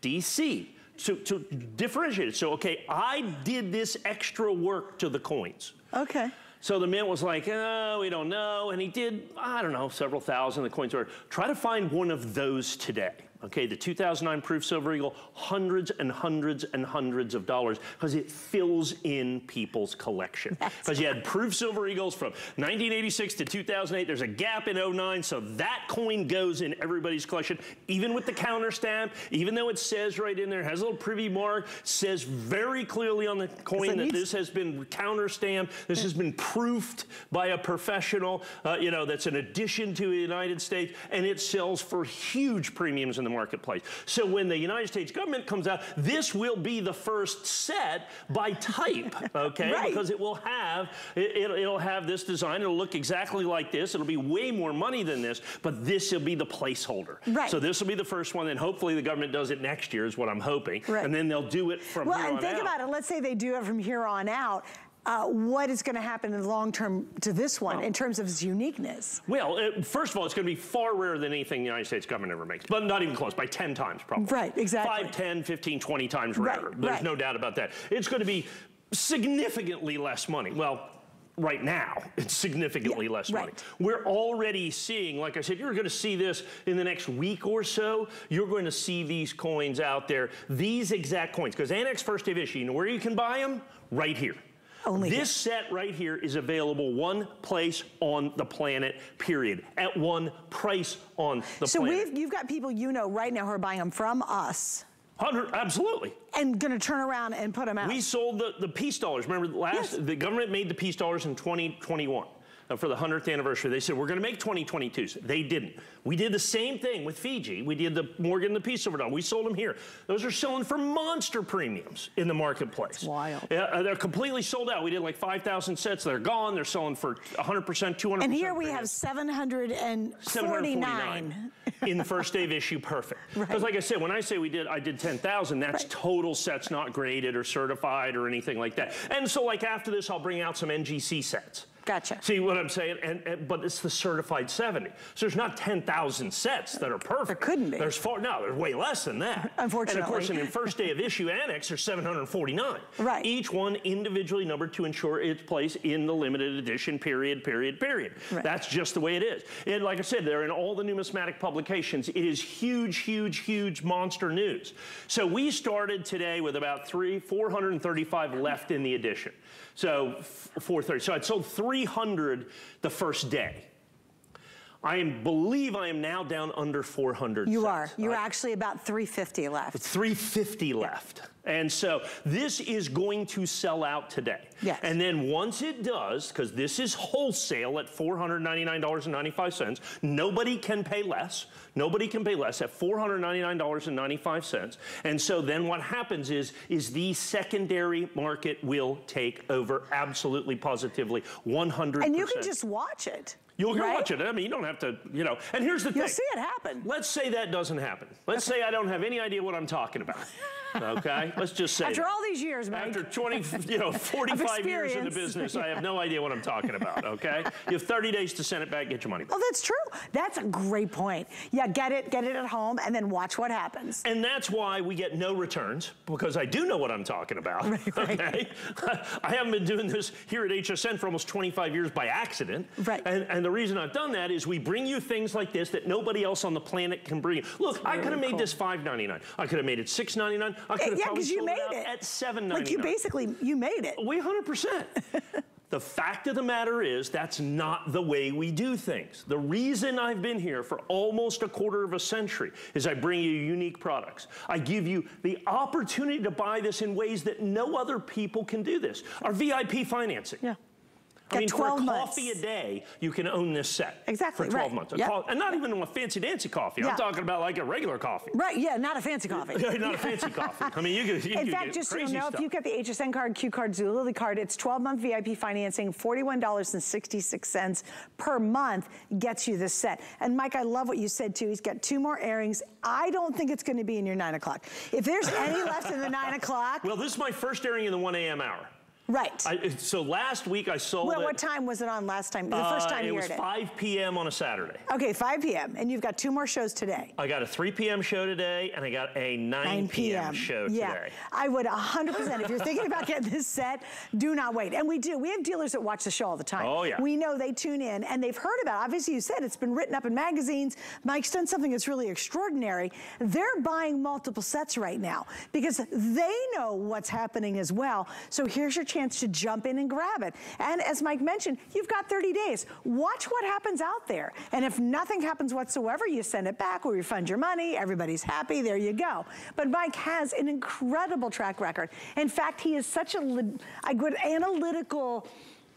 D.C., to differentiate it. So, okay, I did this extra work to the coins. Okay. So the mint was like, oh, we don't know. And he did, I don't know, several thousand of the coins. Try to find one of those today. Okay, the 2009 proof silver eagle, hundreds and hundreds and hundreds of dollars, because it fills in people's collection. Because you had proof silver eagles from 1986 to 2008. There's a gap in 09, so that coin goes in everybody's collection, even with the counter stamp, even though it says right in there, has a little privy mark, says very clearly on the coin that this has been counter stamped, this has been proofed by a professional, you know, that's an addition to the United States, and it sells for huge premiums in the marketplace. So when the United States government comes out, this will be the first set by type, okay? Right. Because it will have, it'll have this design. It'll look exactly like this. It'll be way more money than this, but this will be the placeholder. Right. So this will be the first one, and hopefully the government does it next year is what I'm hoping. Right. And then they'll do it from here on out. Well, and think about it. Let's say they do it from here on out. What is going to happen in the long term to this one in terms of its uniqueness? Well, first of all, it's going to be far rarer than anything the United States government ever makes, but not even close, by 10 times probably. Right, exactly. 5, 10, 15, 20 times rarer. There's no doubt about that. It's going to be significantly less money. Well, right now, it's significantly less money. We're already seeing, like I said, you're going to see this in the next week or so. You're going to see these coins out there, these exact coins, because Annex first day of issue, you know where you can buy them? Right here. Only this set right here is available one place on the planet, period, at one price on the planet. So you've got people you know right now who are buying them from us. Absolutely. And going to turn around and put them out. We sold the peace dollars. Remember, the government made the peace dollars in 2021. for the 100th anniversary. They said, we're gonna make 2022s. They didn't. We did the same thing with Fiji. We did the Morgan, the Peace silver dollar. We sold them here. Those are selling for monster premiums in the marketplace. That's wild. They're completely sold out. We did like 5,000 sets. They're gone. They're selling for 100%, 200%. And here we have 749 in the first day of issue. Perfect. Because right. Like I said, when I say I did 10,000, that's right. Total sets, not graded or certified or anything like that. And so like after this, I'll bring out some NGC sets. Gotcha. See what I'm saying? But it's the certified 70. So there's not 10,000 sets that are perfect. There couldn't be. There's far, no, there's way less than that. Unfortunately. And of course, in the first day of issue Annex, there's 749. Right. Each one individually numbered to ensure its place in the limited edition, period. Right. That's just the way it is. And like I said, they're in all the numismatic publications. It is huge, huge, huge monster news. So we started today with about 435 left in the edition. So 430. So I'd sold 300 the first day. I believe I am now down under 400. You are. You're actually about 350 left. 350 left. And so this is going to sell out today. Yes. And then once it does, because this is wholesale at $499.95, nobody can pay less. Nobody can pay less at $499.95. And so then what happens is the secondary market will take over absolutely, positively, 100%. And you can just watch it. You'll right? watch it. I mean, you don't have to, you know. And here's the thing. You'll see it happen. Let's say that doesn't happen. Let's say I don't have any idea what I'm talking about. Okay? Let's just say after all these years, Mike. After 20, you know, 45 years in the business, I have no idea what I'm talking about, okay? You have 30 days to send it back, get your money back. Oh, that's true. That's a great point. Yeah, get it at home, and then watch what happens. And that's why we get no returns, because I do know what I'm talking about, okay? I haven't been doing this here at HSN for almost 25 years by accident. Right. And the reason I've done that is we bring you things like this that nobody else on the planet can bring you. Look, I could have made this $5.99. I could have made it $6.99. I could have probably sold it out at $7.99. Like you made it. We 100%. The fact of the matter is that's not the way we do things. The reason I've been here for almost a quarter of a century is I bring you unique products. I give you the opportunity to buy this in ways that no other people can do this. Our VIP financing. Yeah. I mean, for a coffee a day, you can own this set. Exactly, for 12 months. Yep. And not even a fancy dancy coffee. Yeah. I'm talking about like a regular coffee. Right, yeah, not a fancy coffee. Not a fancy coffee. I mean, in fact, just so you know, if you've got the HSN card, Q card, Zulily card, it's 12-month VIP financing, $41.66 per month gets you this set. And Mike, I love what you said, too. He's got 2 more earrings. I don't think it's going to be in your 9 o'clock. If there's any left in the 9 o'clock. Well, this is my first earring in the 1 a.m. hour. Right. So last week I sold it. What time was it on last time? The first time you heard it. It was 5 p.m. on a Saturday. Okay, 5 p.m. And you've got 2 more shows today. I got a 3 p.m. show today, and I got a 9 p.m. show today. I would 100%. If you're thinking about getting this set, do not wait. And we do. We have dealers that watch the show all the time. Oh, yeah. We know they tune in, and they've heard about it. Obviously, you said it's been written up in magazines. Mike's done something that's really extraordinary. They're buying multiple sets right now because they know what's happening as well. So here's your chance to jump in and grab it. And as Mike mentioned, you've got 30 days. Watch what happens out there. And if nothing happens whatsoever, you send it back or refund your money. Everybody's happy. There you go. But Mike has an incredible track record. In fact, he is such a good analytical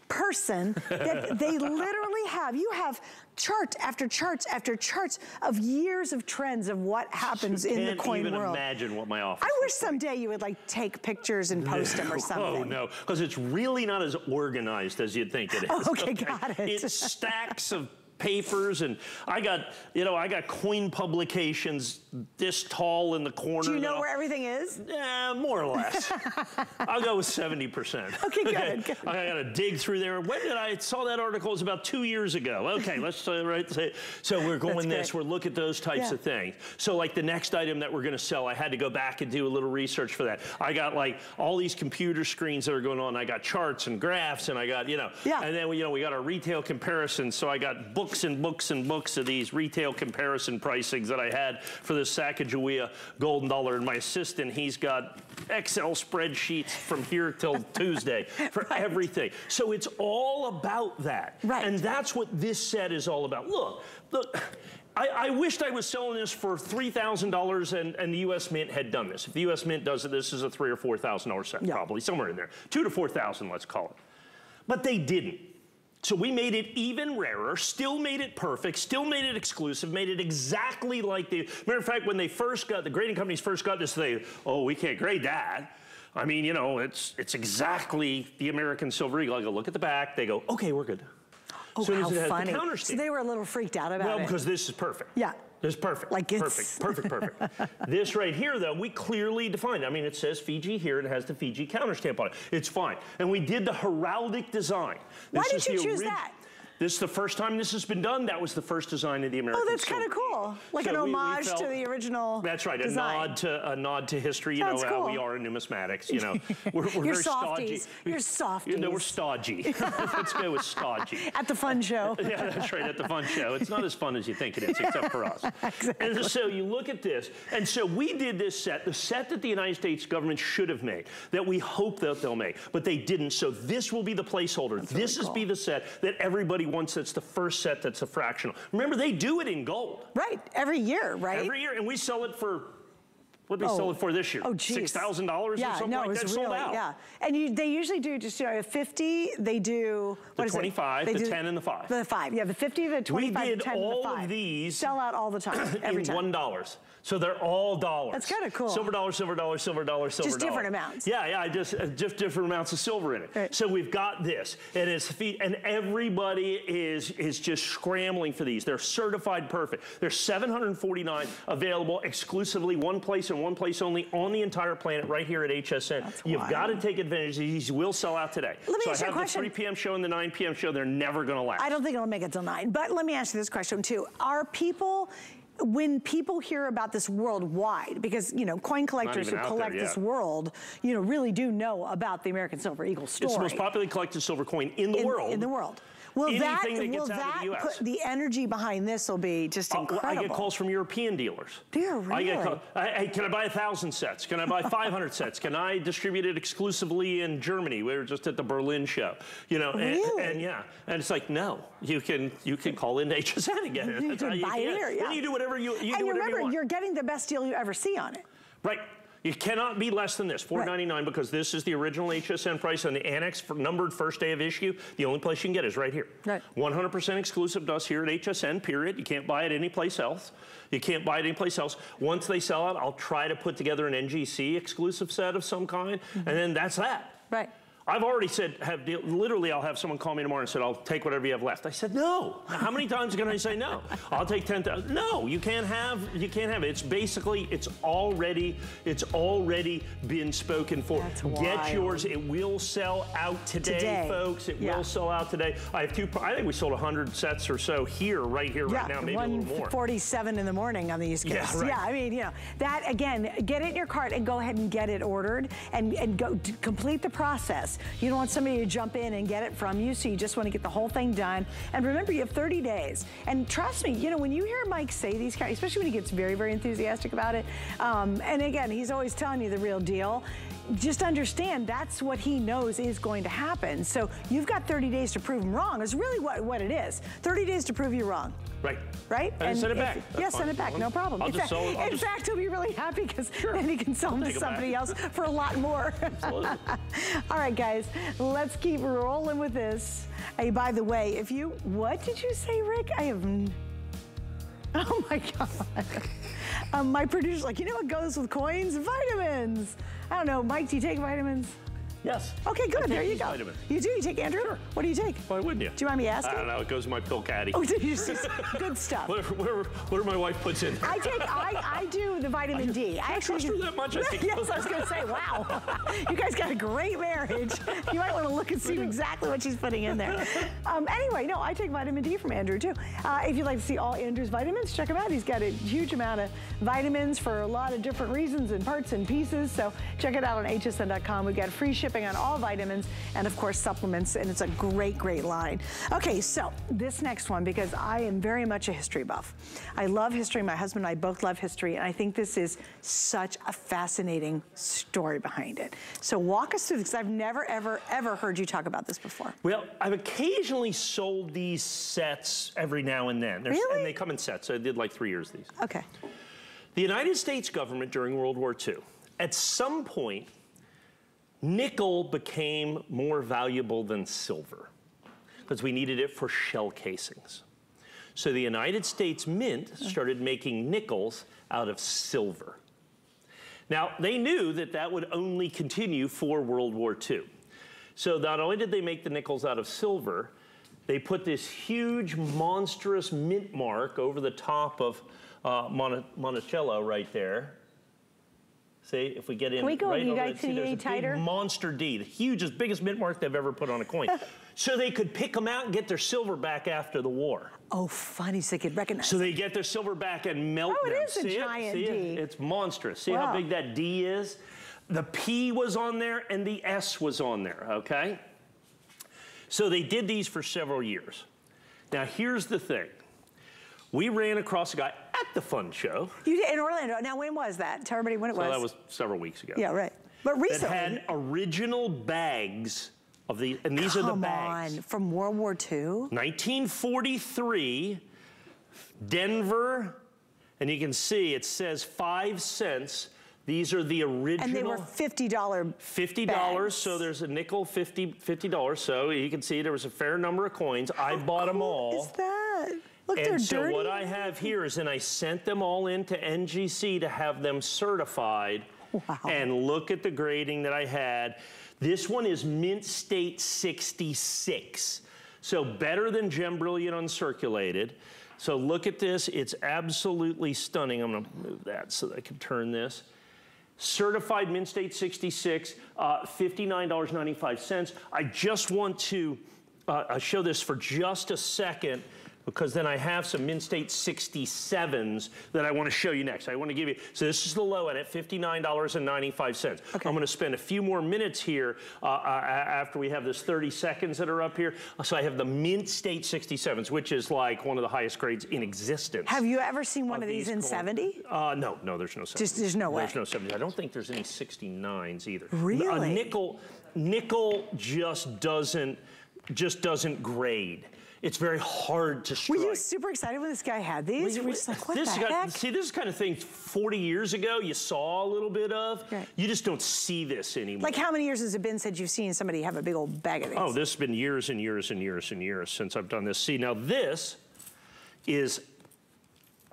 person that they literally have. You have charts after charts after charts of years of trends of what happens in the coin world. I can't even imagine what my office. I wish someday you would like take pictures and post them or something. Oh no, because it's really not as organized as you'd think it is. Oh, okay, got it. It's stacks of papers, and I got coin publications this tall in the corner. Do you know where everything is? More or less. I'll go with 70%. Okay, good. I got to dig through there. When did I saw that article? It was about 2 years ago. Okay, let's say so we're going this. We're looking at those types of things. So like the next item that we're going to sell, I had to go back and do a little research for that. I got like all these computer screens that are going on. I got charts and graphs, and I got and then we got our retail comparisons. So I got books. And books and books of these retail comparison pricings that I had for the Sacagawea golden dollar. And my assistant, he's got Excel spreadsheets from here till Tuesday for everything. So it's all about that. Right. And that's what this set is all about. Look. I wished I was selling this for $3,000 and the U.S. Mint had done this. If the U.S. Mint does it, this is a $3,000 or $4,000 set, probably, somewhere in there. $2,000 to $4,000, let's call it. But they didn't. So we made it even rarer, still made it perfect, still made it exclusive, made it exactly like the, matter of fact, when they first got, the grading companies first got this, they, oh, we can't grade that. I mean, you know, it's exactly the American Silver Eagle. I go, look at the back. They go, okay, we're good. Oh, how funny. So they were a little freaked out about it. Well, because this is perfect. Yeah. This is perfect. Like it's... Perfect. This right here, though, we clearly defined. I mean, it says Fiji here. It has the Fiji counter stamp on it. It's fine. And we did the heraldic design. Why did you choose that? This is the first time this has been done. That was the first design of the American Silver. Oh, that's kind of cool. Like an homage to the original. That's right, a nod to history. You know how we are in numismatics. You know, we're very stodgy. You're softies. No, we're stodgy. Let's go with stodgy. At the fun show. Yeah, that's right. At the fun show, it's not as fun as you think it is, except for us. Exactly. And so you look at this, and so we did this set, the set that the United States government should have made, that we hope that they'll make, but they didn't. So this will be the placeholder. That's this really cool. Be the set that everybody. Once that's the first set that's a fractional. Remember, they do it in gold. Right, every year, right? Every year, and we sell it for, what did we sell it for this year? Oh, geez. $6,000 or something like that, sold out. Yeah, and they usually do just, you know, 50, they do, what is it? The 25, the 10, and the 5. The 5, yeah, the 50, the 25, the 10, and the 5. We did all of these. Sell out all the time, every time. In $1. So they're all dollars. That's kind of cool. Silver dollar, silver dollar, silver dollar, silver dollar. Just different amounts. Yeah, yeah, just different amounts of silver in it. Right. So we've got this. It is, and everybody is just scrambling for these. They're certified perfect. There's 749 available exclusively, one place and one place only on the entire planet right here at HSN. That's You've wild. Got to take advantage of these. Will sell out today. Let me ask you a question. The 3 p.m. show and the 9 p.m. show. They're never going to last. I don't think it'll make it till 9. But let me ask you this question, too. Are people... When people hear about this worldwide, because, you know, coin collectors who collect this world, you know, really do know about the American Silver Eagle story. It's the most popularly collected silver coin in the world. In the world. Will that put the energy behind this will be just incredible. I get calls from European dealers. Dear, really? Hey, can I buy 1,000 sets? Can I buy 500 sets? Can I distribute it exclusively in Germany? We were just at the Berlin show, you know, really? And yeah, and it's like, no, you can call in HSN again. Then you do whatever you want. And remember, you're getting the best deal you ever see on it. Right. You cannot be less than this, $4.99, right. Because this is the original HSN price on the Annex for numbered first day of issue. The only place you can get is right here. 100% exclusive to us here at HSN, period. You can't buy it anyplace else. You can't buy it anyplace else. Once they sell out, I'll try to put together an NGC exclusive set of some kind, and then that's that. Right. I've already said, literally I'll have someone call me tomorrow and said, I'll take whatever you have left. I said, no. How many times can I say no? I'll take 10,000. No, you can't have it. It's basically, it's already been spoken for. That's wild. Get yours. It will sell out today, folks. It will sell out today. I have I think we sold 100 sets or so here, right now, maybe a little more. 1:47 in the morning on the East Coast. Yeah, right. Yeah, I mean, you know, that again, get it in your cart and go ahead and get it ordered and go complete the process. You don't want somebody to jump in and get it from you, so you just want to get the whole thing done. And remember, you have 30 days. And trust me, you know, when you hear Mike say these kind, especially when he gets very, very enthusiastic about it, and again, he's always telling you the real deal, just understand that's what he knows is going to happen. So you've got 30 days to prove him wrong is really what it is. 30 days to prove you wrong. Right. Right? And send it back. Yeah, send it back. No problem. In fact, he'll be really happy because then he can sell them to somebody else for a lot more. Absolutely. All right, guys, let's keep rolling with this. Hey, by the way, if you, what did you say, Rick? Oh my God. My producer's like, you know what goes with coins? Vitamins. I don't know, Mike, do you take vitamins? Yes. Okay, good. There you go. Vitamins. You do? You take, Andrew? Sure. What do you take? Why wouldn't you? Do you mind me asking? I don't know. It goes in my pill caddy. Oh, good stuff. Whatever my wife puts in. I do the vitamin D. I actually trust her that much. Yes, I was going to say, wow. You guys got a great marriage. You might want to look and see exactly what she's putting in there. Anyway, no, I take vitamin D from Andrew, too. If you'd like to see all Andrew's vitamins, check him out. He's got a huge amount of vitamins for a lot of different reasons and parts and pieces. So check it out on hsn.com. We've got free shipping on all vitamins and of course supplements, and it's a great line. Okay, so this next one, because I am very much a history buff. I love history. My husband and I both love history, and I think this is such a fascinating story behind it. So walk us through this, because I've never ever heard you talk about this before. Well, I've occasionally sold these sets every now and then. Really? And they come in sets. So I did like 3 years of these. Okay. The United States government during World War II, at some point, nickel became more valuable than silver. because we needed it for shell casings. So the United States Mint started making nickels out of silver. Now, they knew that that would only continue for World War II. So not only did they make the nickels out of silver, they put this huge, monstrous mint mark over the top of Monticello right there. See, if we get in, can we go right over it, see there's a big monster D, the hugest, biggest mint mark they've ever put on a coin. So they could pick them out and get their silver back after the war. Oh, funny, so they could recognize. So they get their silver back and melt them. Oh, it is a giant D. It's monstrous. See how big that D is? The P was on there and the S was on there, okay? So they did these for several years. Now, here's the thing. We ran across a guy at the fun show. You did, in Orlando. Now, when was that? Tell everybody when it was. That was several weeks ago. Yeah, right. But recently. That had original bags of the, and these are the bags. Come on, from World War II? 1943, Denver, and you can see it says 5 cents. These are the original. And they were $50 bags. So there's a nickel, $50. So you can see there was a fair number of coins. I bought them all. What is that? Look, they're dirty. And so what I have here is, and I sent them all into NGC to have them certified. Wow. And look at the grading that I had. This one is Mint State 66. So better than Gem Brilliant Uncirculated. So look at this. It's absolutely stunning. I'm going to move that so that I can turn this. Certified Mint State 66, $59.95. I just want to show this for just a second, because then I have some Mint State 67s that I want to show you next. I want to give you, so this is the low end at $59.95. Okay. I'm going to spend a few more minutes here after we have this 30 seconds that are up here. So I have the Mint State 67s, which is like one of the highest grades in existence. Have you ever seen one of these in 70? No, there's no 70. There's no way. There's no 70. I don't think there's any 69s either. Really? A nickel just doesn't grade. It's very hard to strike. Were you super excited when this guy had these? We're just like, what the heck? See, this kind of thing 40 years ago you saw a little bit of. Right. You just don't see this anymore. Like, how many years has it been since you've seen somebody have a big old bag of these? Oh, this has been years and years and years and years since I've done this. See, now this is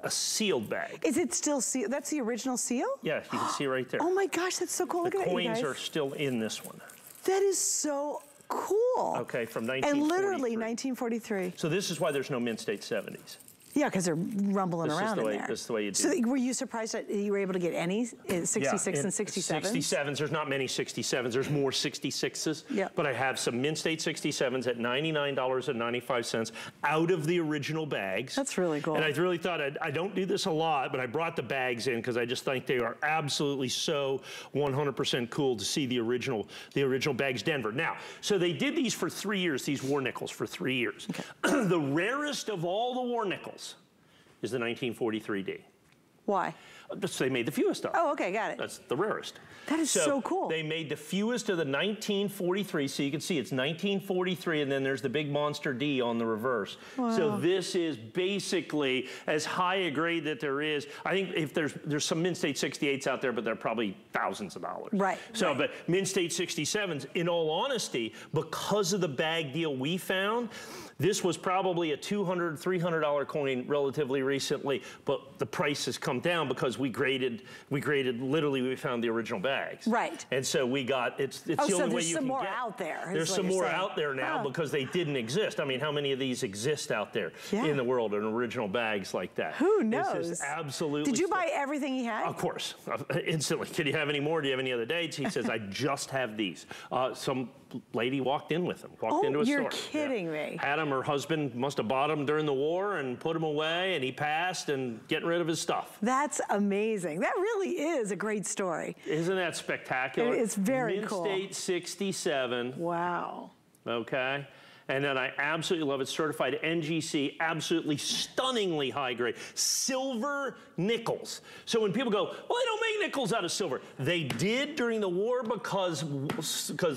a sealed bag. Is it still sealed? That's the original seal? Yeah, you can see right there. Oh my gosh, that's so cool. Look at that, you guys. The coins are still in this one. That is so cool. Okay, from 1943. And literally 1943. So this is why there's no Mint State 70s. Yeah, because they're rumbling around in there. This is the way you do. So were you surprised that you were able to get any 66 and 67s? 67s, there's not many 67s. There's more 66s. Yeah. But I have some Mint State 67s at $99.95 out of the original bags. That's really cool. And I really thought, I don't do this a lot, but I brought the bags in because I just think they are absolutely so 100% cool to see the original bags Denver. Now, so they did these for 3 years, these war nickels for 3 years. Okay. The rarest of all the war nickels is the 1943D. Why? So they made the fewest of them. Oh, okay, got it. That's the rarest. That is so cool. They made the fewest of the 1943, so you can see it's 1943, and then there's the big monster D on the reverse. Wow. So this is basically as high a grade that there is. I think if there's some Mint State 68s out there, but they're probably thousands of dollars. Right. So, but Mint State 67s, in all honesty, because of the bag deal we found, this was probably a $200, $300 coin relatively recently, but the price has come down because we graded literally, we found the original bags. Right. And so we got, it's the only way you can get. Oh, so there's some more out there. There's some more out there now because they didn't exist. I mean, how many of these exist out there in the world in original bags like that? Who knows? This is absolutely. Did you buy everything he had? Of course, instantly. Did you have any more? Do you have any other dates? He says, I just have these. Some lady walked in with them, into a store. Oh, you're kidding me. Had them, her husband must have bought them during the war and put them away, and he passed and getting rid of his stuff. That's amazing. That really is a great story. Isn't that spectacular? It's very cool. Mint State 67. Wow. Okay. And then I absolutely love it. Certified NGC, absolutely stunningly high grade. Silver nickels. So when people go, well, they don't make nickels out of silver. They did during the war because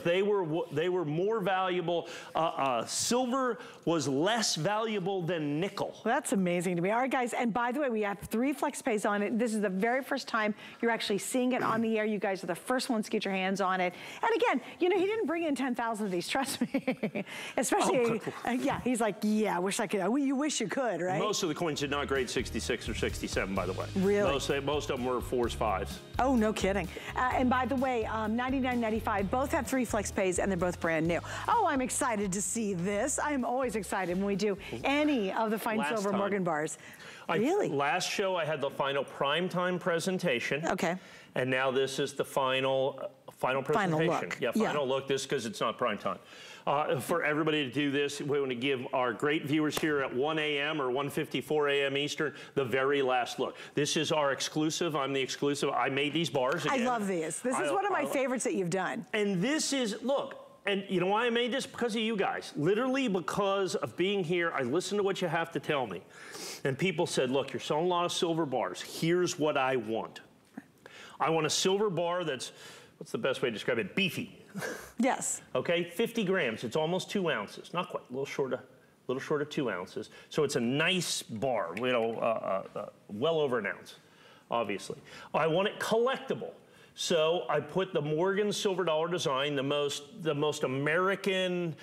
they were more valuable. Silver was less valuable than nickel. Well, that's amazing to me. All right, guys, and by the way, we have 3 flex pays on it. This is the very first time you're actually seeing it on the air. You guys are the first ones to get your hands on it. And again, you know, he didn't bring in 10,000 of these, trust me. Especially appreciating. Oh, yeah, he's like, yeah, I wish I could. You wish you could, right? Most of the coins did not grade 66 or 67, by the way. Really? Most of them were 4s, 5s. Oh, no kidding. And by the way, $99.95, both have 3 flex pays, and they're both brand new. Oh, I'm excited to see this. I'm always excited when we do any of the fine silver Morgan bars. Really? Last show, I had the final primetime presentation. Okay. And now this is the final presentation. Final look. Yeah, final look. This because it's not prime time. For everybody to do this, we want to give our great viewers here at 1 a.m. or 1:54 a.m. Eastern the very last look. This is our exclusive. I'm the exclusive. I made these bars again. I love these. This is one of my favorites that you've done. And this is, look. And you know why I made this? Because of you guys. Literally because of being here, I listened to what you have to tell me. And people said, look, you're selling a lot of silver bars. Here's what I want. I want a silver bar that's, what's the best way to describe it? Beefy. Yes. Okay, 50 grams. It's almost 2 ounces. Not quite, a little short of 2 ounces. So it's a nice bar, you know, well over an ounce, obviously. I want it collectible. So I put the Morgan silver dollar design, the most American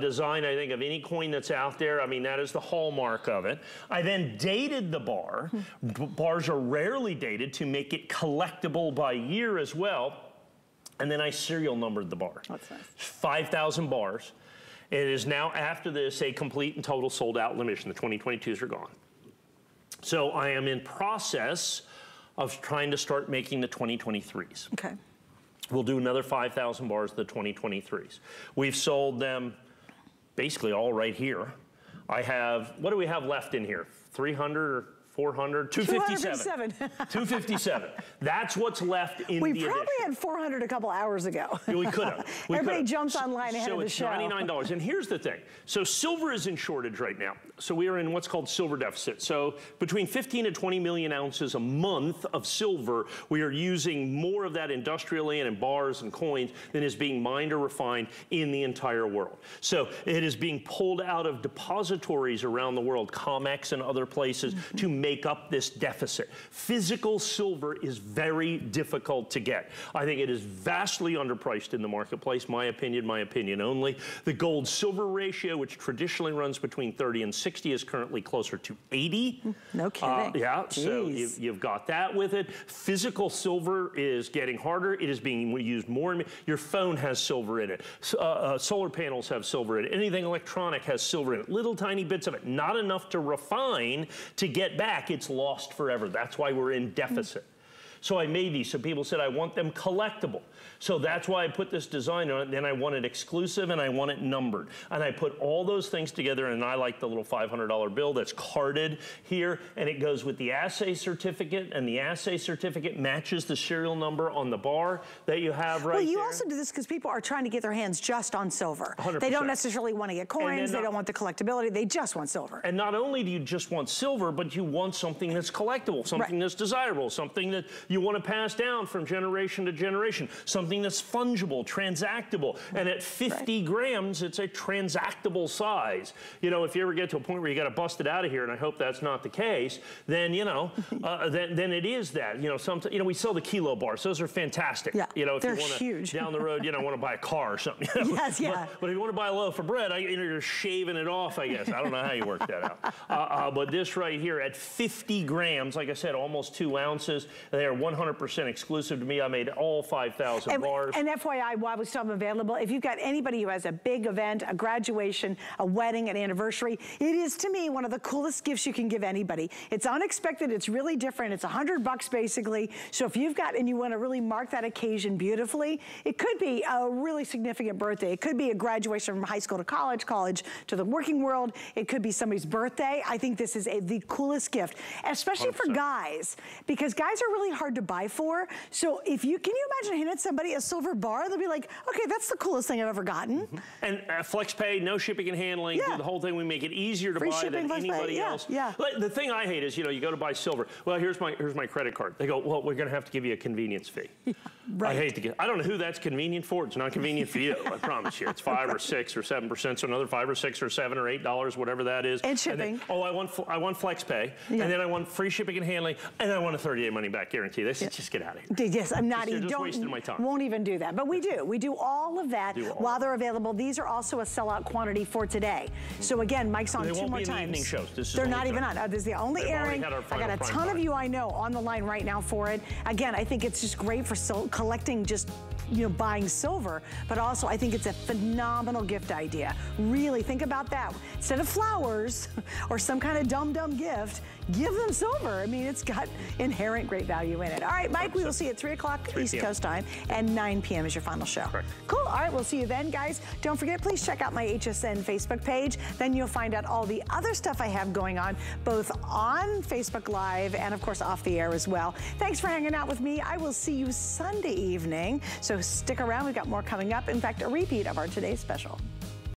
design I think of any coin that's out there. I mean, that is the hallmark of it. I then dated the bar. Bars are rarely dated to make it collectible by year as well. And then I serial numbered the bar. That's nice. 5,000 bars. It is now, after this, a complete and total sold out limitation. The 2022s are gone. So I am in process of trying to start making the 2023s. Okay. We'll do another 5,000 bars of the 2023s. We've sold them basically all right here. I have, what do we have left in here? 300 or 400? 257. 257. That's what's left in the edition. We probably had 400 a couple hours ago. We could have. Everybody jumps online ahead of the show. So it's $99. And here's the thing. So silver is in shortage right now. So we are in what's called silver deficit. So between 15 to 20 million ounces a month of silver, we are using more of that industrially and in bars and coins than is being mined or refined in the entire world. So it is being pulled out of depositories around the world, COMEX and other places, to make up this deficit. Physical silver is very difficult to get. I think it is vastly underpriced in the marketplace. My opinion only. The gold-silver ratio, which traditionally runs between 30 and 60, is currently closer to 80. No kidding. Yeah, jeez. So you've got that with it. Physical silver is getting harder. It is being used more. Your phone has silver in it. Solar panels have silver in it. Anything electronic has silver in it. Little tiny bits of it. Not enough to refine to get back. It's lost forever. That's why we're in deficit. So I made these. So people said, I want them collectible. So that's why I put this design on it. Then I want it exclusive and I want it numbered. And I put all those things together, and I like the little $500 bill that's carded here. And it goes with the assay certificate, and the assay certificate matches the serial number on the bar that you have right there. Well, you also do this because people are trying to get their hands just on silver. 100%. They don't necessarily want to get coins. They don't want the collectability. They just want silver. And not only do you just want silver, but you want something that's collectible, something that's desirable, something that you want to pass down from generation to generation, something that's fungible, transactable. And at 50 grams, it's a transactable size. You know, if you ever get to a point where you got to bust it out of here, and I hope that's not the case, then, you know, then it is that. You know, sometimes, you know, we sell the kilo bars. Those are fantastic. Yeah, you know, if they're huge. Down the road, you know, want to buy a car or something. You know? Yes, yeah. But if you want to buy a loaf of bread, you know, you're shaving it off, I guess. I don't know how you work that out. But this right here at 50 grams, like I said, almost 2 ounces, they are 100% exclusive to me. I made all 5,000 bars. And FYI, while we still have them available, if you've got anybody who has a big event, a graduation, a wedding, an anniversary, it is, to me, one of the coolest gifts you can give anybody. It's unexpected. It's really different. It's $100 basically. So if you've got, and you want to really mark that occasion beautifully, it could be a really significant birthday. It could be a graduation from high school to college, college to the working world. It could be somebody's birthday. I think this is the coolest gift, especially 100%. For guys, because guys are really hard to buy for. So if you, can you imagine handing somebody a silver bar? They'll be like, okay, that's the coolest thing I've ever gotten. And flex pay, no shipping and handling, do the whole thing. We make it easier to buy than anybody else. Yeah. The thing I hate is, you know, you go to buy silver. Well, here's my credit card. They go, well, we're gonna have to give you a convenience fee. Yeah, right. I don't know who that's convenient for. It's not convenient for you, I promise you. It's 5 or 6 or 7%, so another 5 or 6 or 7 or $8, whatever that is. And shipping. And then, oh, I want flex pay, and then I want free shipping and handling, and I want a 30-day money back guarantee. tea. They said, just get out of here. Yes, I'm not eating. Don't, wasting my time. Won't even do that. But we do. We do all of that while they're available. These are also a sellout quantity for today. So again, Mike's on two more times. They're not even on. This is the only airing. I got a ton of you I know on the line right now for it. Again, I think it's just great for collecting, just buying silver, but also I think it's a phenomenal gift idea. Really think about that. Instead of flowers or some kind of dumb gift, give them silver. I mean, it's got inherent great value in it. All right, Mike, we will see you at 3 o'clock East Coast time, and 9 p.m. is your final show. Correct. Cool. All right, we'll see you then, guys. Don't forget, please check out my HSN Facebook page. Then you'll find out all the other stuff I have going on, both on Facebook Live and, of course, off the air as well. Thanks for hanging out with me. I will see you Sunday evening, so stick around. We've got more coming up. In fact, a repeat of our today's special.